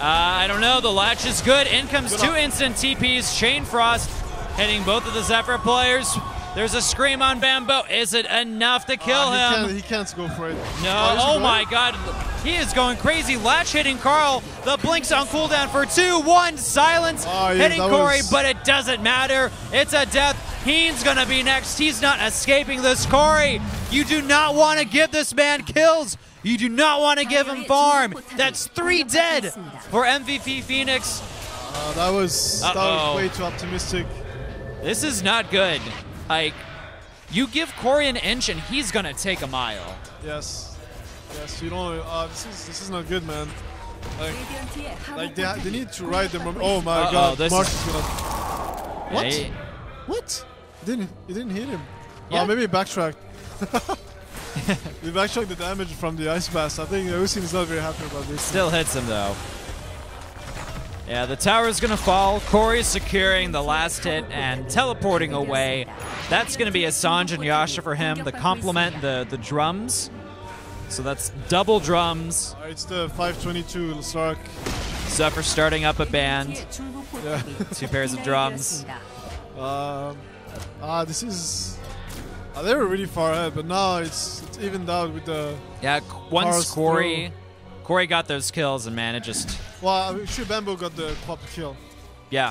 Uh, I don't know. The latch is good. In comes good two up. Instant T Ps. Chain Frost hitting both of the Zephyr players. There's a Scream on Bamboo. Is it enough to kill uh, he him? Can't, he can't go for it. No. Oh, oh my God. He is going crazy. Latch hitting Carl. The Blink's on cooldown for two. One. Silence oh, yeah, hitting Corey, was... but it doesn't matter. It's a death. Heen's going to be next. He's not escaping this, Corey. You do not want to give this man kills. You do not want to give him farm. That's three dead for M V P Phoenix. Uh, that was, uh-oh. that was way too optimistic. This is not good. Like, you give Corey an inch and he's gonna take a mile. Yes, yes. You don't. Uh, this is this is not good, man. Like, like they they need to ride the moment. Oh my uh -oh, God, this Mark is, is gonna. What? Hey. What? Didn't he didn't hit him? Yeah. Oh, maybe he backtracked. He backtracked the damage from the ice blast. I think Usin's not very happy about this. Still thing. Hits him though. Yeah, the tower is going to fall. Corey's securing the last hit and teleporting away. That's going to be a Sange and Yasha for him, the complement, the, the drums. So that's double drums. Uh, it's the five twenty-two Slark. Zephyr starting up a band. Yeah. Two pairs of drums. Um, uh, this is... Uh, they were really far ahead, but now it's, it's evened out with the... Yeah, once Corey... Through. Corey got those kills and man, it just... Well, I'm sure Bamboo got the pop kill. Yeah.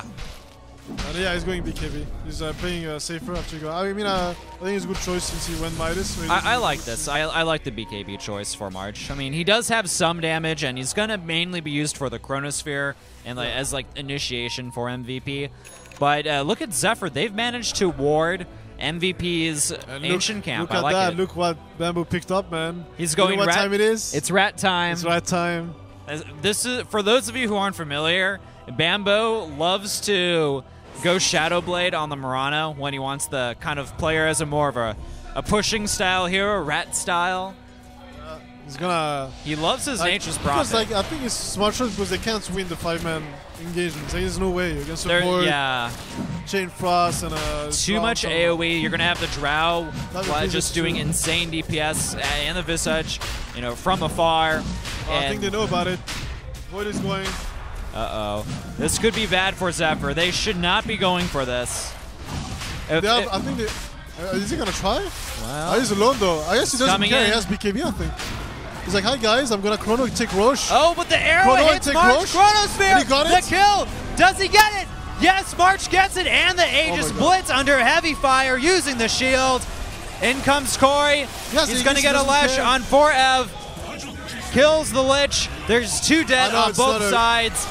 And yeah, he's going B K B. He's uh, playing uh, safer after you go. I mean, uh, I think it's a good choice since he went Midas. So he I, I like this. I, I like the B K B choice for March. I mean, he does have some damage, and he's going to mainly be used for the Chronosphere and like, yeah. as like initiation for M V P. But uh, look at Zephyr. They've managed to ward... M V P's and Ancient look, Camp. Look I at like that. It. Look what Bamboo picked up, man. He's going you know what rat time it is? It's rat time. It's rat time. This is for those of you who aren't familiar, Bamboo loves to go Shadow Blade on the Mirana when he wants the kind of player as a more of a, a pushing style hero, rat style. Uh, he's gonna He loves his like, nature's profit. Because, like, I think it's smart choice because they can't win the five man engagement. Like, there's no way you can support yeah. Chain Frost and a too much somewhere. A O E. You're gonna have the Drow while just doing too. insane D P S and the Visage, you know, from afar. Uh, I think they know about it. Void is going. Uh oh, this could be bad for Zephyr. They should not be going for this. If, have, if, I think. They, uh, is he gonna try? Well, he's alone though. I guess he doesn't care. In. He has B K B, I think. He's like, hi guys, I'm gonna chrono take Rosh. Oh, but the arrow chrono hits March. Chronosphere, he got it. The kill. Does he get it? Yes, March gets it, and the Aegis oh Blitz under heavy fire using the shield. In comes Corey. Yes, he's gonna get a lash on four Ev. Kills the Lich. There's two dead know, on both sides. A...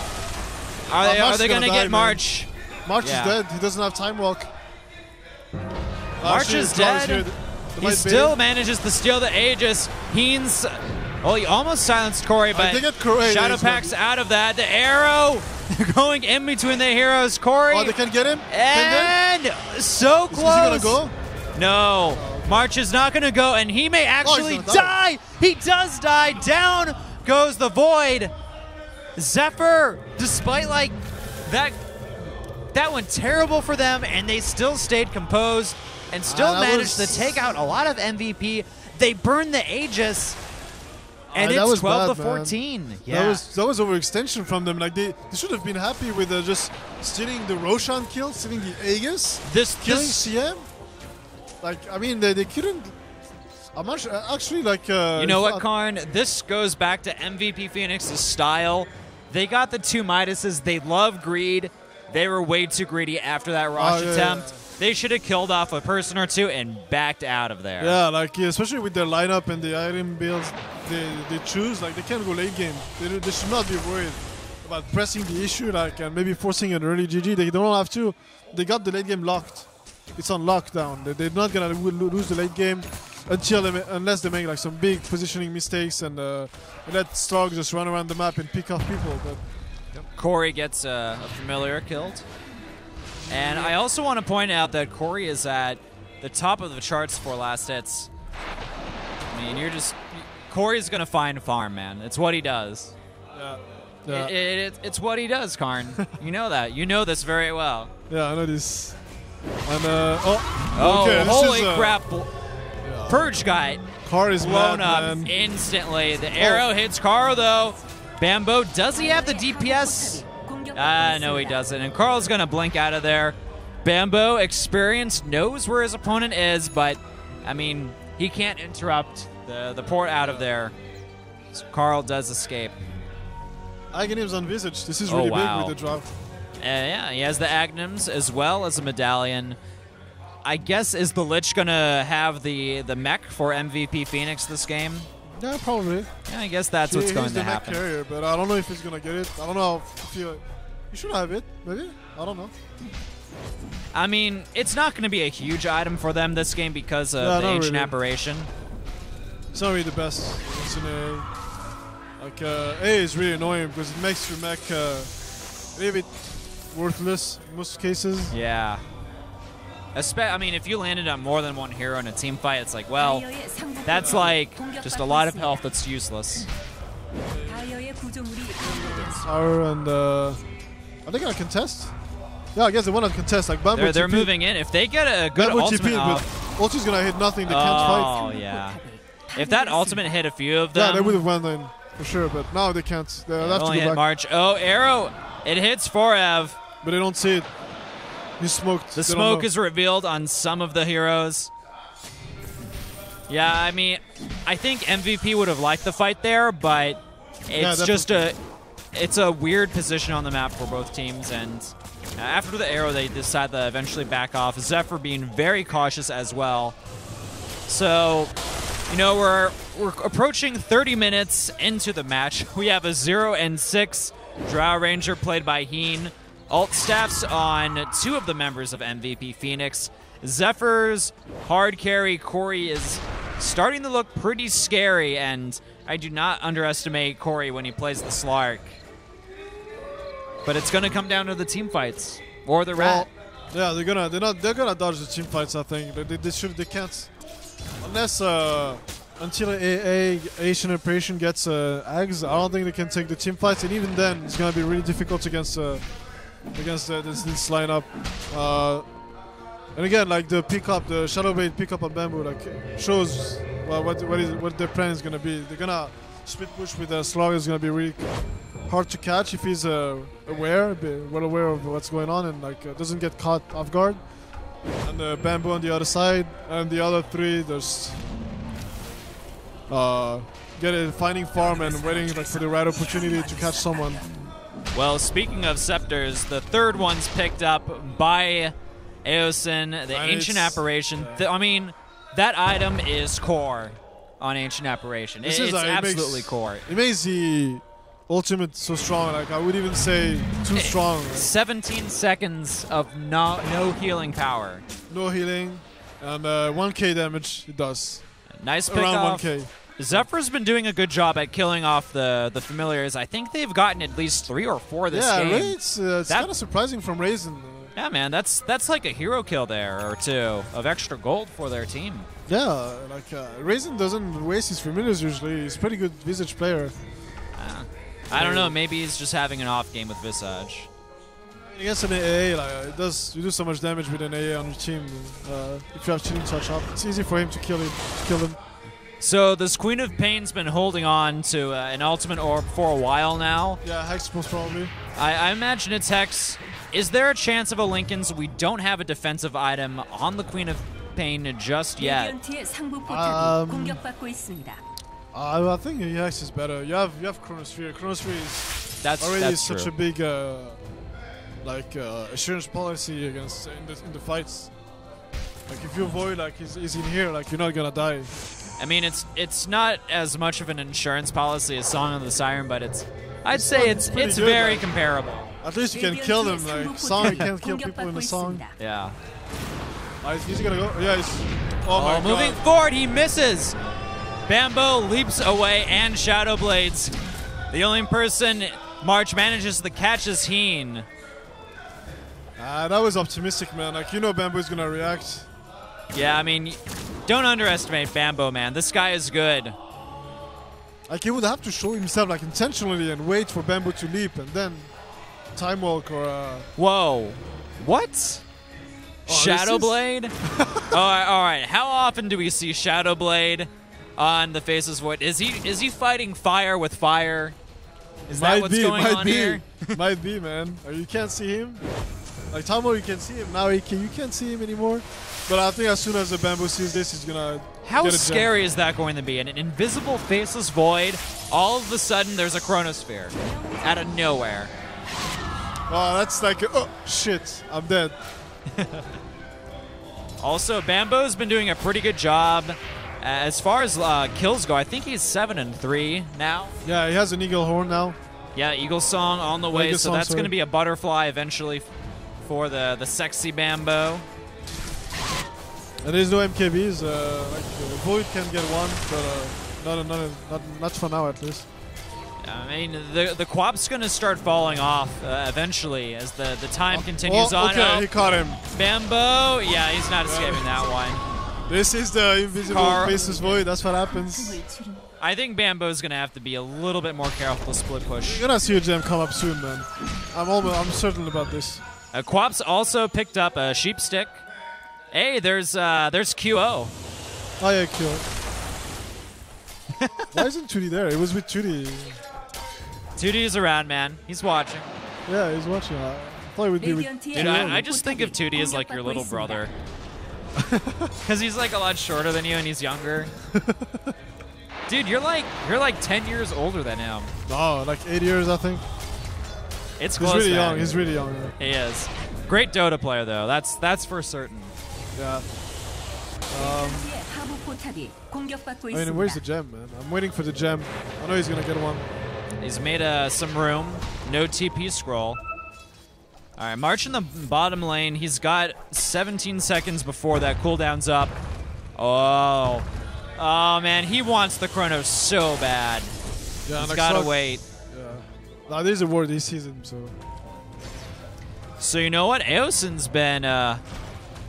Are they, are they gonna, gonna die, get March? Man. March yeah. is dead. He doesn't have Time Walk. March oh, is dead. Here. He still bait. manages to steal the Aegis. Heen's. Well, he almost silenced Corey, but Shadow Pack's out of that. The arrow going in between the heroes. Corey. Oh, they can get him. And so close. Is he gonna go? No. March is not gonna go, and he may actually oh, die. He does die. Down goes the Void. Zephyr, despite like that, that went terrible for them, and they still stayed composed and still uh, managed was... to take out a lot of M V P. They burned the Aegis. And uh, it's twelve to fourteen. Man. Yeah, that was that was overextension from them. Like they, they should have been happy with uh, just stealing the Roshan kill, stealing the Aegis, this killing this... C M. Like I mean, they they couldn't. I'm not sure, actually like. Uh, you know what, Karn? This goes back to M V P Phoenix's style. They got the two Midases. They love greed. They were way too greedy after that Rosh oh, yeah, attempt. Yeah, yeah. They should have killed off a person or two and backed out of there. Yeah, like yeah, especially with their lineup and the item builds they, they choose, like they can't go late game. They, they should not be worried about pressing the issue, like and maybe forcing an early G G. They don't have to. They got the late game locked. It's on lockdown. They, they're not gonna lose the late game until they, unless they make like some big positioning mistakes and uh, let Slark just run around the map and pick off people. But Yep. Corey gets a, a familiar killed. And I also want to point out that Corey is at the top of the charts for last hits. I mean, you're just... Corey's going to find farm, man. It's what he does. Yeah. Yeah. It, it, it, it's what he does, Karn. You know that. You know this very well. Yeah, I know this. And, uh, oh, oh okay, holy this is, uh, crap. Yeah. Purge guy Car is blown mad, up man. instantly. The arrow oh. hits Carl, though. Bambo, does he have the D P S? Ah, uh, no, he doesn't. And Carl's going to blink out of there. Bambo, experienced, knows where his opponent is, but, I mean, he can't interrupt the, the port out of there. So Carl does escape. Aghanim's on Visage. This is really oh, wow. big with the drop. Uh, yeah, he has the Aghanim's as well as a medallion. I guess, is the Lich going to have the, the mech for M V P Phoenix this game? Yeah, probably. Yeah, I guess that's he, what's going to happen. He's the mech carrier, but I don't know if he's going to get it. I don't know if he... He should have it, maybe? I don't know. I mean, it's not going to be a huge item for them this game because of no, the Ancient really. Apparition. It's not really the best. It's in a, like, uh, A is really annoying because it makes your mech uh, a little bit worthless in most cases. Yeah. Espe I mean, if you landed on more than one hero in a team fight, it's like, well, that's like just a lot of health that's useless. Our and, uh, are they going to contest? Yeah, I guess they want to contest. Like Bambo, they're, they're moving in. If they get a good Bambo ultimate T P, off... But ultimate's going to hit nothing. They oh, can't fight. Oh, yeah. If that ultimate hit a few of them... Yeah, they would have won then, for sure. But now they can't. They have to go back. March. Oh, arrow. It hits four F. But they don't see it. He's smoked. The they smoke is revealed on some of the heroes. Yeah, I mean, I think M V P would have liked the fight there, but it's yeah, just a... It's a weird position on the map for both teams, and... Uh, after the arrow, they decide to eventually back off. Zephyr being very cautious as well. So, you know, we're we're approaching thirty minutes into the match. We have a zero and six Drow Ranger played by Heen. Alt staffs on two of the members of M V P Phoenix. Zephyr's hard carry Corey is starting to look pretty scary, and I do not underestimate Corey when he plays the Slark. But it's gonna come down to the team fights or the rat. Well, yeah, they're gonna they're not they're gonna dodge the team fights. I think they they, they should they can't unless uh, until a Ancient Apparition gets uh, Ags. I don't think they can take the team fights, and even then it's gonna be really difficult against uh, against uh, this, this lineup. Uh, and again, like the pickup, the shadow bait pickup on Bamboo, like shows well, what what is what their plan is gonna be. They're gonna split push with a uh, Slug is gonna be really hard to catch if he's uh, aware, well aware of what's going on, and like uh, doesn't get caught off guard. And uh, Bamboo on the other side, and the other three there's uh, get it, finding farm and waiting like, for the right opportunity to catch someone. Well, speaking of scepters, the third one's picked up by Eosin, the and Ancient Apparition. Uh, I mean, that item is core on Ancient Apparition. This it, is, it's uh, it absolutely makes, core. It makes the ultimate so strong, like I would even say too strong. seventeen seconds of no, no healing power. No healing, and uh, one K damage it does. Nice pick Around off. one K. Zephyr's been doing a good job at killing off the, the familiars. I think they've gotten at least three or four this yeah, game. Yeah, really, it's, uh, it's kind of surprising from Raisin. Yeah, man, that's that's like a hero kill there or two of extra gold for their team. Yeah, like uh, Raisin doesn't waste his familiars usually. He's a pretty good Visage player. Uh, I don't know. Maybe he's just having an off game with Visage. I guess an A A, like, it does, you do so much damage with an A A on your team. Uh, if you have cheating touch up, it's easy for him to kill him. Kill him. So this Queen of Pain's been holding on to uh, an ultimate orb for a while now. Yeah, Hex most probably. I, I imagine it's Hex. Is there a chance of a Lincoln's? We don't have a defensive item on the Queen of Pain just yet. Um, Uh, I think Hex is better. You have you have Chronosphere. Chronosphere is that's, already that's such true. a big uh, like uh, assurance policy against in the, in the fights. Like if you avoid like he's, he's in here, like you're not gonna die. I mean, it's it's not as much of an insurance policy as Song of the Siren, but it's I'd it's say it's it's good, very like, comparable. At least you can kill them. Like Song can't kill people in the Song. Yeah. Uh, he's gonna go. Yeah. He's, oh, oh my moving God. forward, he misses. Bambo leaps away and Shadow Blades. The only person March manages the catch as Heen. Uh, that was optimistic, man. Like, you know Bambo's gonna react. Yeah, I mean, don't underestimate Bambo, man. This guy is good. Like, he would have to show himself, like, intentionally and wait for Bambo to leap and then Time Walk or... Uh... Whoa. What? Oh, Shadow Blade? Alright, alright. How often do we see Shadow Blade on the Faceless Void? Is he is he fighting fire with fire? Is might that what's be, going might on be. here? Might be, man. Or you can't see him. Like, Time Walk, you can see him. Now he can, you can't see him anymore. But I think as soon as the Bamboo sees this, he's gonna How get a scary jump. Is that going to be? In an invisible Faceless Void, all of a sudden there's a Chronosphere out of nowhere. Oh, that's like, oh, shit, I'm dead. Also, Bambo's been doing a pretty good job. As far as uh, kills go, I think he's seven and three now. Yeah, he has an Eagle Horn now. Yeah, Eagle Song on the way, Eagle so song, that's going to be a butterfly eventually for the, the sexy Bambo. And there's no M K Bs. Uh, like, uh, Void can get one, but uh, not, not, not, not for now at least. I mean, the the Quap's going to start falling off uh, eventually as the, the time oh, continues oh, okay, on. Okay, he caught him. Bambo, yeah, he's not escaping yeah. that one. This is the invisible Faceless Void, that's what happens. I think Bambo's going to have to be a little bit more careful to split push. You're going to see a gem come up soon, man. I'm, almost, I'm certain about this. Uh, Quap's also picked up a Sheep Stick. Hey, there's uh, there's Q O. Oh yeah, Q O. Why isn't two D there? It was with two D. two D is around, man. He's watching. Yeah, he's watching. I thought it would be with Dude, Q O. I, I just think of two D as like your little brother. Because he's like a lot shorter than you and he's younger. Dude, you're like you're like ten years older than him. Oh, like eight years, I think. It's close. He's really man. young. He's really young. Man. He is. Great Dota player, though. That's that's for certain. Yeah. Um, I mean, where's the gem, man? I'm waiting for the gem. I know he's gonna get one. He's made uh, some room. No T P scroll. All right, March in the bottom lane. He's got seventeen seconds before that cooldown's up. Oh, oh man, he wants the Chrono so bad. Yeah, he's gotta Slark, wait. Yeah. Now there's a ward this season, so. So you know what? Eoson's been. Uh,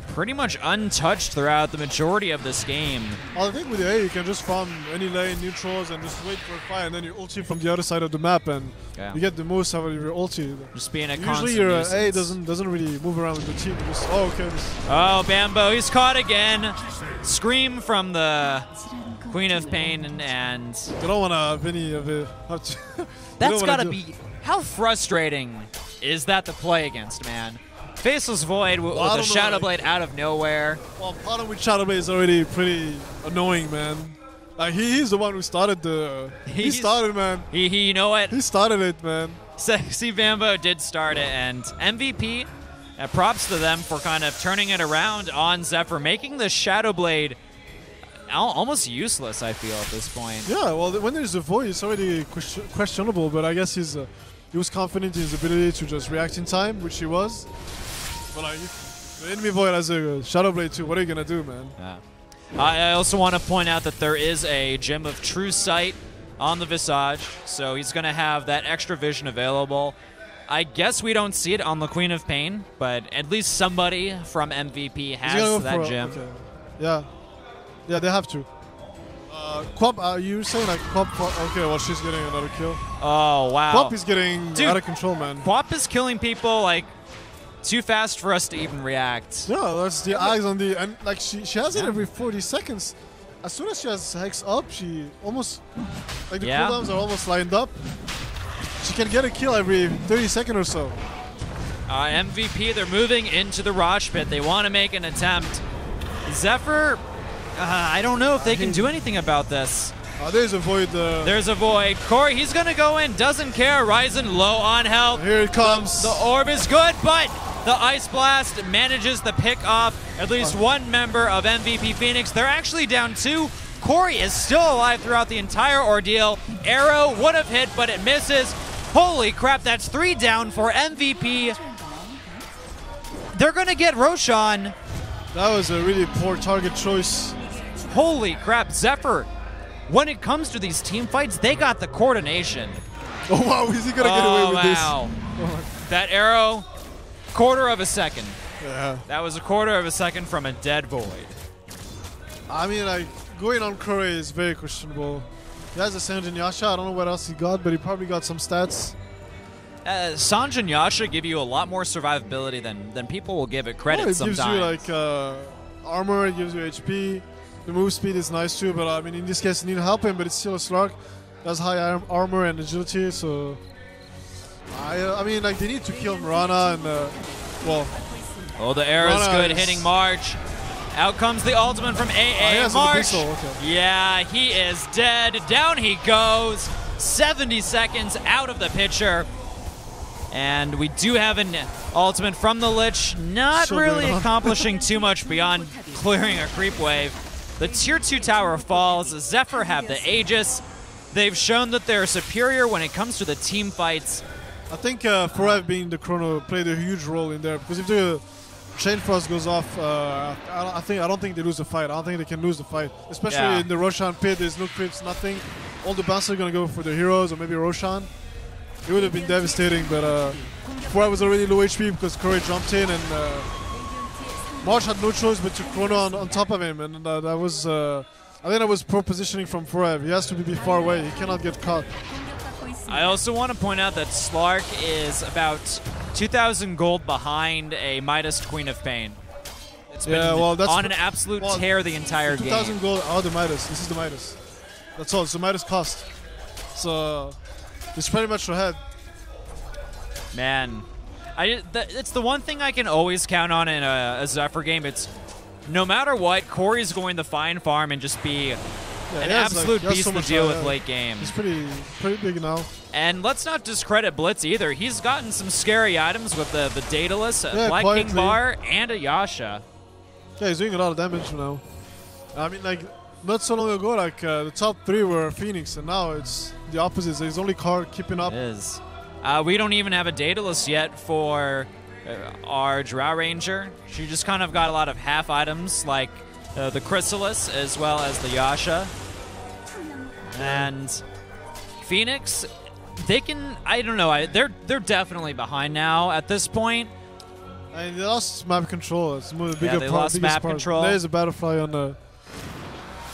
Pretty much untouched throughout the majority of this game. I think with the A, you can just farm any lane, neutrals, and just wait for a fire, and then you ulti from the other side of the map, and yeah. you get the most out of your ulti. Just being a constant Usually your nuisance. A doesn't doesn't really move around with the team. Just, oh, okay. Oh, Bambo, he's caught again. Scream from the Queen of Pain, and... and they don't want to have any of it. That's got to be... How frustrating is that to play against, man? Faceless Void with well, a Shadow Blade out of nowhere. Well, Bottom with Shadow Blade is already pretty annoying, man. Like, he, he's the one who started the... He he's, started, man. He, he, you know what? He started it, man. Sexy Bambo did start it, and M V P, uh, props to them for kind of turning it around on Zephyr, making the Shadow Blade al almost useless, I feel, at this point. Yeah, well, when there's a Void, it's already question questionable, but I guess he's, uh, he was confident in his ability to just react in time, which he was. But like, the enemy Void has a Shadow Blade too. What are you gonna do, man? Yeah. I also want to point out that there is a Gem of True Sight on the Visage, so he's gonna have that extra vision available. I guess we don't see it on the Queen of Pain, but at least somebody from M V P has go that gem. Okay. Yeah, yeah, they have to. Uh, Quap, are you saying like Quap? Okay, well she's getting another kill. Oh wow! Quap is getting Dude, out of control, man. Quap is killing people like. Too fast for us to even react. No, that's the eyes on the... And like she, she has it every forty seconds. As soon as she has Hex up, she almost... Like the yeah. cooldowns are almost lined up. She can get a kill every thirty seconds or so. Uh, M V P, they're moving into the Rosh Pit. They want to make an attempt. Zephyr, uh, I don't know if they can do anything about this. Uh, there's a Void. Uh, there's a Void. Corey, he's going to go in. Doesn't care. Ryzen low on health. Here it comes. The, the orb is good, but... The Ice Blast manages to pick off at least one member of M V P Phoenix. They're actually down two. Corey is still alive throughout the entire ordeal. Arrow would have hit, but it misses. Holy crap, that's three down for M V P. They're going to get Roshan. That was a really poor target choice. Holy crap, Zephyr. When it comes to these team fights, they got the coordination. Oh, wow, is he going to oh, get away with wow. this? That arrow, quarter of a second. Yeah. That was a quarter of a second from a dead Void. I mean, like, going on Kure is very questionable. He has a Sange and Yasha. I don't know what else he got, but he probably got some stats. Uh, Sange and Yasha give you a lot more survivability than, than people will give it credit oh, it sometimes. It gives you, like, uh, armor. It gives you H P. The move speed is nice, too, but, I mean, in this case, you need help him, but it's still a Slark. That's high arm armor and agility, so... I, uh, I mean, like, they need to kill Mirana and, uh, well... Oh, the arrow's Mirana good, is... hitting March. Out comes the ultimate from A A. Oh, March. Okay. Yeah, he is dead. Down he goes. seventy seconds out of the picture. And we do have an ultimate from the Lich. Not so really good, huh? accomplishing too much beyond clearing a creep wave. The tier two tower falls. Zephyr have the Aegis. They've shown that they're superior when it comes to the team fights. I think uh, four F being the Chrono played a huge role in there, because if the Chain Frost goes off, uh, I, I think I don't think they lose the fight. I don't think they can lose the fight, especially yeah. in the Roshan pit. There's no creeps, nothing. All the bounces are gonna go for the heroes or maybe Roshan. It would have been devastating, but uh, four F was already low H P because Corey jumped in, and uh, March had no choice but to Chrono on, on top of him, and uh, that was uh, I think that was poor positioning from four F. He has to be far away. He cannot get caught. I also want to point out that Slark is about two thousand gold behind a Midas Queen of Pain. It's yeah, been well, that's on an absolute well, tear the entire game. two thousand gold are the Midas. This is the Midas. That's all. It's the Midas cost. So it's pretty much ahead. Man. I, th it's the one thing I can always count on in a, a Zephyr game. It's no matter what, Corey's going to find farm and just be... Yeah, an absolute like, beast so to deal with late game. He's pretty, pretty big now. And let's not discredit Blitz either. He's gotten some scary items with the, the Daedalus, yeah, a Black quietly. King Bar, and a Yasha. Yeah, he's doing a lot of damage now. I mean, like, not so long ago, like, uh, the top three were Phoenix, and now it's the opposite. He's only Card keeping up. It is. Uh, we don't even have a Daedalus yet for our Drow Ranger. She just kind of got a lot of half items, like Uh, the Chrysalis, as well as the Yasha. And Phoenix, they can, I don't know, I, they're they're definitely behind now at this point. And they lost map control. It's more the bigger yeah, they part, lost map part. control. There's a Battlefly on the...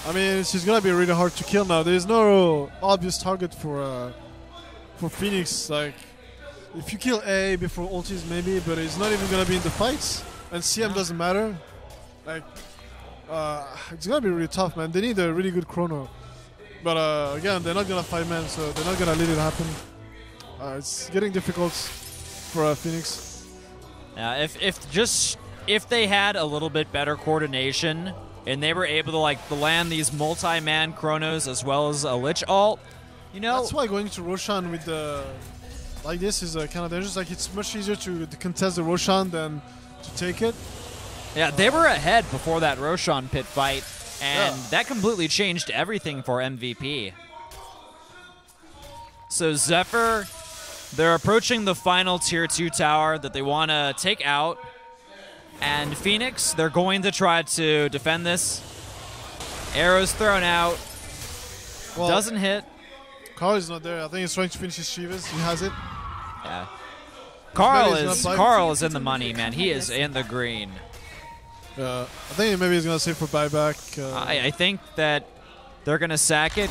I mean, she's going to be really hard to kill now. There's no obvious target for uh, for Phoenix. Like, if you kill A before ultis, maybe, but it's not even going to be in the fights. And C M no. doesn't matter. Like... Uh, it's gonna be really tough, man. They need a really good Chrono, but uh, again, they're not gonna fight man, so they're not gonna let it happen. Uh, it's getting difficult for uh, Phoenix. Yeah, if if just if they had a little bit better coordination and they were able to like land these multi-man Chronos as well as a Lich ult, you know. That's why going to Roshan with the like this is uh, kind of dangerous. Like it's much easier to, to contest the Roshan than to take it. Yeah, they were ahead before that Roshan pit fight, and yeah. that completely changed everything for M V P. So Zephyr, they're approaching the final tier two tower that they want to take out, and Phoenix, they're going to try to defend this. Arrow's thrown out. Well, doesn't hit. Carl's not there. I think he's trying to finish his Shivas. He has it. Yeah. Carl is, Carl is in the money, man. He is in the green. Uh, I think maybe he's going to save for buyback. Uh, I, I think that they're going to sack it.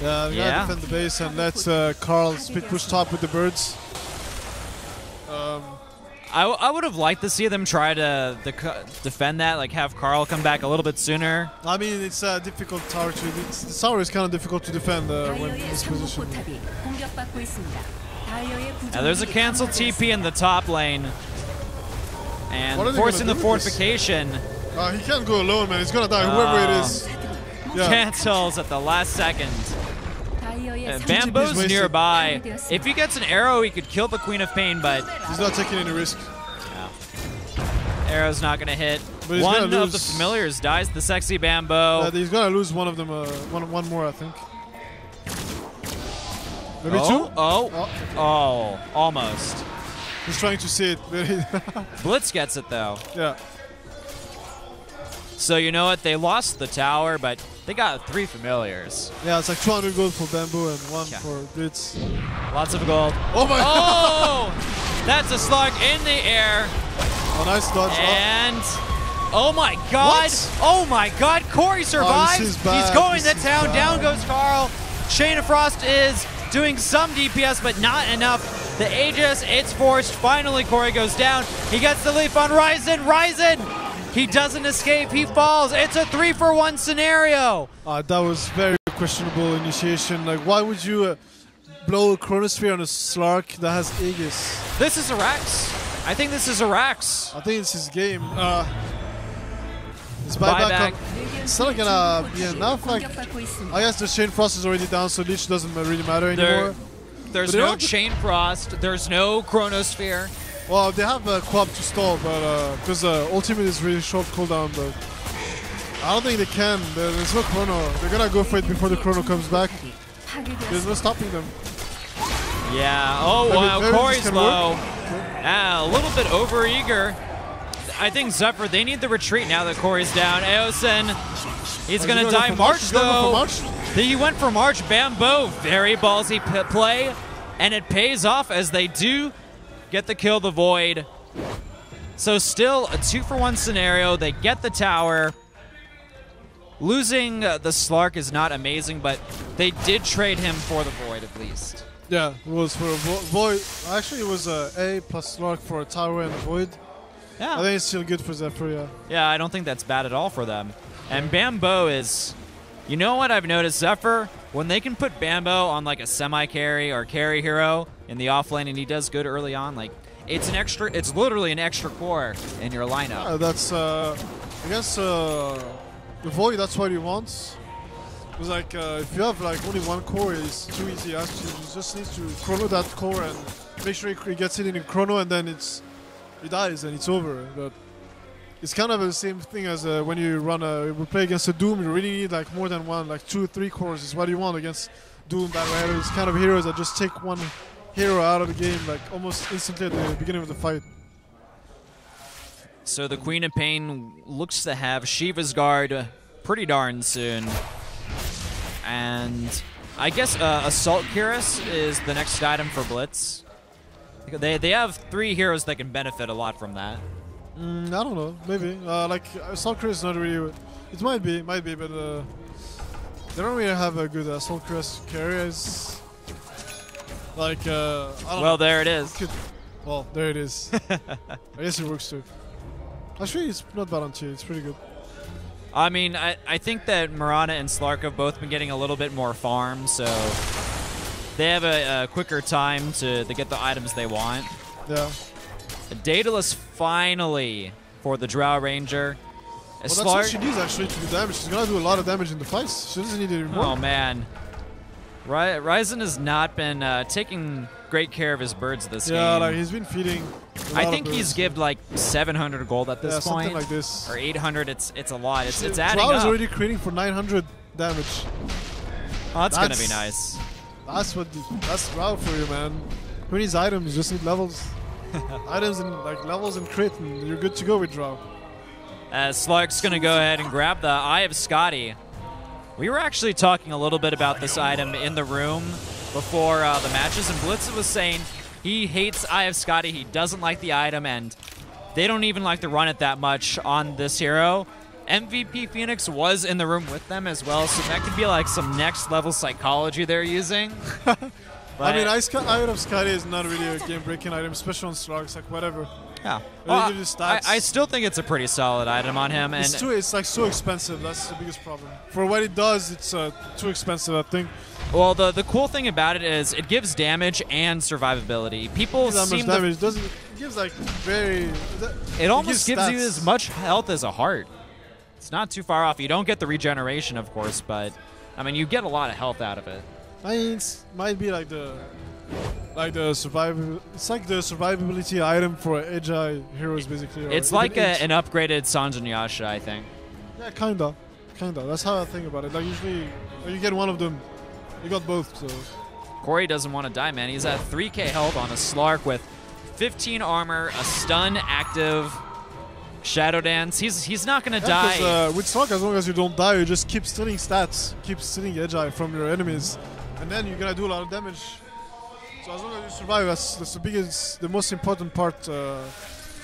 Yeah, they're yeah. going to defend the base and let uh, Carl speed push top with the birds. Um, I, w I would have liked to see them try to the defend that, like have Carl come back a little bit sooner. I mean, it's a difficult tower. To, it's, the tower is kind of difficult to defend uh, when in this position. Now there's a cancel T P in the top lane. And forcing the fortification. Uh, he can't go alone, man. He's gonna die, whoever uh, it is. Yeah. Cancels at the last second. Uh, Bambo's nearby. If he gets an arrow, he could kill the Queen of Pain, but... He's not taking any risk. Yeah. Arrow's not gonna hit. But one of the familiars dies, the sexy Bambo. Yeah, he's gonna lose one of them, uh, one, one more, I think. Maybe oh, two? Oh, oh, oh, almost. He's trying to see it. Blitz gets it, though. Yeah. So, you know what? They lost the tower, but They got three familiars. Yeah, it's like two hundred gold for bamboo and one yeah. for blitz. Lots of gold. Oh my god! Oh! That's a Slark in the air. Oh, nice dodge. And oh my god! What? Oh my god! Corey survives. Oh, this is bad. He's going this to town. Down goes Carl. Chain of Frost is doing some D P S, but not enough. The Aegis, it's forced. Finally, Corey goes down. He gets the leaf on Ryzen. Ryzen! He doesn't escape. He falls. It's a three for one scenario. Uh, that was very questionable initiation. Like, why would you uh, blow a Chronosphere on a Slark that has Aegis? This is a Rax. I think this is a Rax. I think it's his game. Uh, his buyback. Buyback. It's not gonna be enough. Like, I guess the Chain Frost is already down, so Lich doesn't really matter anymore. They're There's no Chain Frost, there's no Chronosphere. Well, they have a co-op to stall, but because uh, uh, ultimate is really short cooldown, but I don't think they can. There's no Chrono. They're gonna go for it before the Chrono comes back. There's no stopping them. Yeah, oh wow, well, Corey's low. Yeah, a little bit overeager. I think Zephyr, they need the retreat now that Corey's down. Eosin, he's gonna, gonna die. Go March, March though. March? He went for March. Bamboo, very ballsy play, and it pays off as they do get the kill the Void. So still a two for one scenario. They get the tower. Losing the Slark is not amazing, but they did trade him for the Void at least. Yeah, it was for a Void. Actually, it was a A plus Slark for a tower and a Void. Yeah. I think it's still good for Zephyr, yeah. Yeah, I don't think that's bad at all for them. And Bamboo is... You know what I've noticed, Zephyr? When they can put Bamboo on like a semi-carry or carry hero in the offlane and he does good early on, like, it's an extra... It's literally an extra core in your lineup. Yeah, that's... Uh, I guess uh, the Void, that's what he wants. Because, like, uh, if you have, like, only one core, it's too easy. Actually, you just need to chrono that core and make sure he gets it in chrono, and then it's... He dies and it's over. But it's kind of the same thing as uh, when you run a, we play against a Doom. You really need like more than one, like two, three cores is what you want against Doom. That way, it's kind of heroes that just take one hero out of the game, like almost instantly at the beginning of the fight. So the Queen of Pain looks to have Shiva's Guard pretty darn soon, and I guess uh, Assault Cuirass is the next item for Blitz. They, they have three heroes that can benefit a lot from that. Mm, I don't know, maybe. Uh, like, Assault Cuirass is not really... It might be, might be, but... Uh, they don't really have a good Assault Cuirass carriers. Like, uh... I don't well, know. There it is. Could, well, there it is. I guess it works too. Actually, it's not bad on tier, it's pretty good. I mean, I, I think that Mirana and Slark have both been getting a little bit more farm, so... They have a, a quicker time to, to get the items they want. Yeah. Daedalus finally for the Drow Ranger. Well, that's what she needs actually to do damage. She's gonna do a lot of damage in the fights. She doesn't need any more. Oh man. Ry Ryzen has not been uh, taking great care of his birds this yeah, game. Yeah, like he's been feeding. I think he's given like seven hundred gold at this yeah, point. Something like this. Or eight hundred. It's it's a lot. It's she, it's adding Drow up. Is already creating for nine hundred damage. Oh, that's, that's gonna be nice. That's what. That's Drow for you, man. Who needs items? You just need levels. Items and like levels and crit, and you're good to go with Drow. As Slark's gonna go ahead and grab the Eye of Scotty. We were actually talking a little bit about this item in the room before uh, the matches, and Blitz was saying he hates Eye of Scotty. He doesn't like the item, and they don't even like to run it that much on this hero. M V P Phoenix was in the room with them as well, so that could be like some next level psychology they're using. I mean, Eye of Scotty is not really a game breaking item, especially on Slarks, like whatever. Yeah. Well, I, I, I still think it's a pretty solid item on him. And it's, too, it's like so expensive, that's the biggest problem. For what it does, it's uh, too expensive, I think. Well, the, the cool thing about it is it gives damage and survivability. People seem damage. It doesn't, it gives like very... It almost gives, gives you as much health as a heart. It's not too far off. You don't get the regeneration, of course, but I mean, you get a lot of health out of it. I mean, it might be like the like the survival. It's like the survivability item for Agi heroes, basically. It's like a, an upgraded Sange and Yasha, I think. Yeah, kinda, kinda. That's how I think about it. Like usually, you get one of them. You got both. So Corey doesn't want to die, man. He's at three K health on a Slark with fifteen armor, a stun active. Shadow Dance. He's he's not gonna yeah, die. Uh, with Slark, as long as you don't die, you just keep stealing stats, keep stealing Edge from your enemies, and then you're gonna do a lot of damage. So as long as you survive, that's, that's the biggest, the most important part. Uh,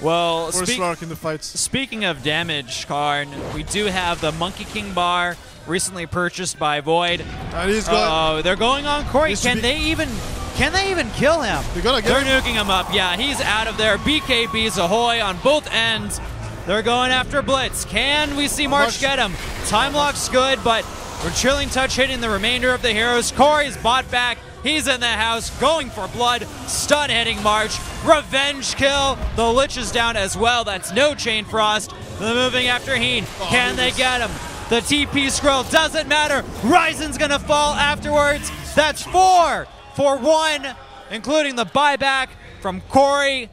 well, for Slark in the fights. Speaking of damage, Karn, we do have the Monkey King bar recently purchased by Void. And he's got. Uh, they're going on Corey. Can they even? Can they even kill him? They're nuking him up. Yeah, he's out of there. B K B's ahoy on both ends. They're going after Blitz. Can we see March get him? Time Lock's good, but we're chilling touch hitting the remainder of the heroes. Corey's bought back. He's in the house, going for blood. Stun hitting March. Revenge kill. The Lich is down as well. That's no Chain Frost. They're moving after Heen. Can they get him? The T P scroll doesn't matter. Ryzen's gonna fall afterwards. That's four. For one, including the buyback from Corey.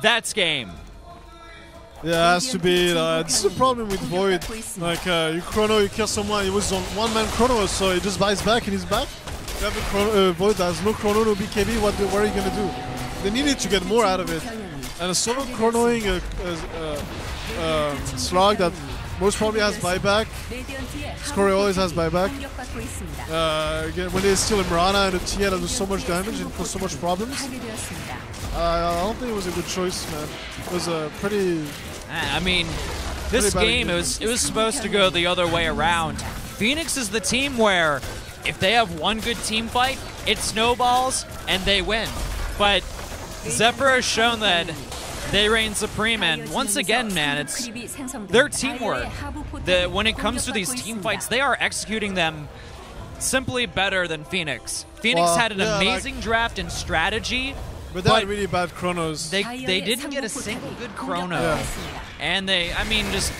That's game. Yeah, it has to be. Uh, this is the problem with Void. Like, uh, you chrono, you kill someone, he was on one-man chrono, so he just buys back and he's back. You have a chrono, uh, Void that has no chrono, no B K B, what, what are you going to do? They needed to get more out of it. And a solo chronoing a, a, a, a, a Slark that most probably has buyback. Corey always has buyback. Uh, again, when they steal a Mirana and a Tia that does so much damage and cause so much problems. Uh, I don't think it was a good choice, man. It was a pretty... I mean, this game, game, it was it was supposed to go the other way around. Phoenix is the team where if they have one good team fight, it snowballs and they win. But Zephyr has shown that they reign supreme, and once again, man, it's their teamwork. The, when it comes to these team fights, they are executing them simply better than Phoenix. Phoenix well, had an yeah, amazing like, draft and strategy, but they had really bad chronos. They they didn't get a single good chrono, yeah. and they I mean just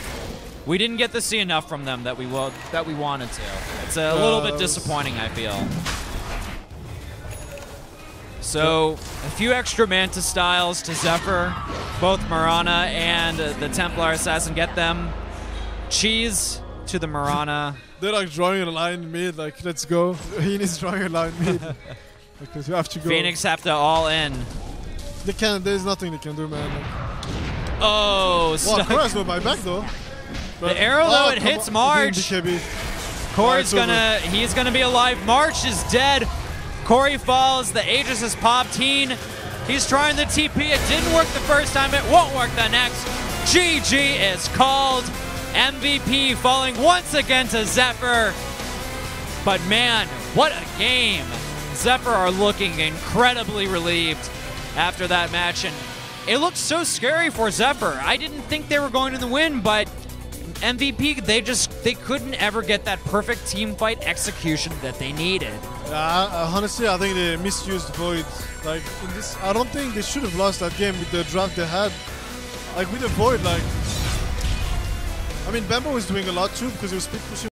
we didn't get to see enough from them that we will that we wanted to. It's a uh, little bit disappointing, I feel. So, a few extra Manta styles to Zephyr. Both Mirana and uh, the Templar Assassin get them. Cheese to the Mirana. They're like drawing a line mid, like, let's go. Heen is drawing a line mid. Because you have to go. Phoenix have to all in. They can't, there's nothing they can do, man. Like, oh, stuck. Well, Corey's going by back, though. But, the arrow, though, oh, it hits March. Corey's gonna, he's gonna be alive. March is dead. Corey falls, the Aegis has popped. Heen, he's trying the T P. It didn't work the first time, it won't work the next. G G is called. M V P falling once again to Zephyr. But man, what a game. Zephyr are looking incredibly relieved after that match. And it looked so scary for Zephyr. I didn't think they were going to the win, but M V P, they just, they couldn't ever get that perfect team fight execution that they needed. Uh, honestly, I think they misused Void. Like, in this, I don't think they should have lost that game with the draft they had. Like, with the Void, like... I mean, Bembo was doing a lot too, because he was speed pushing.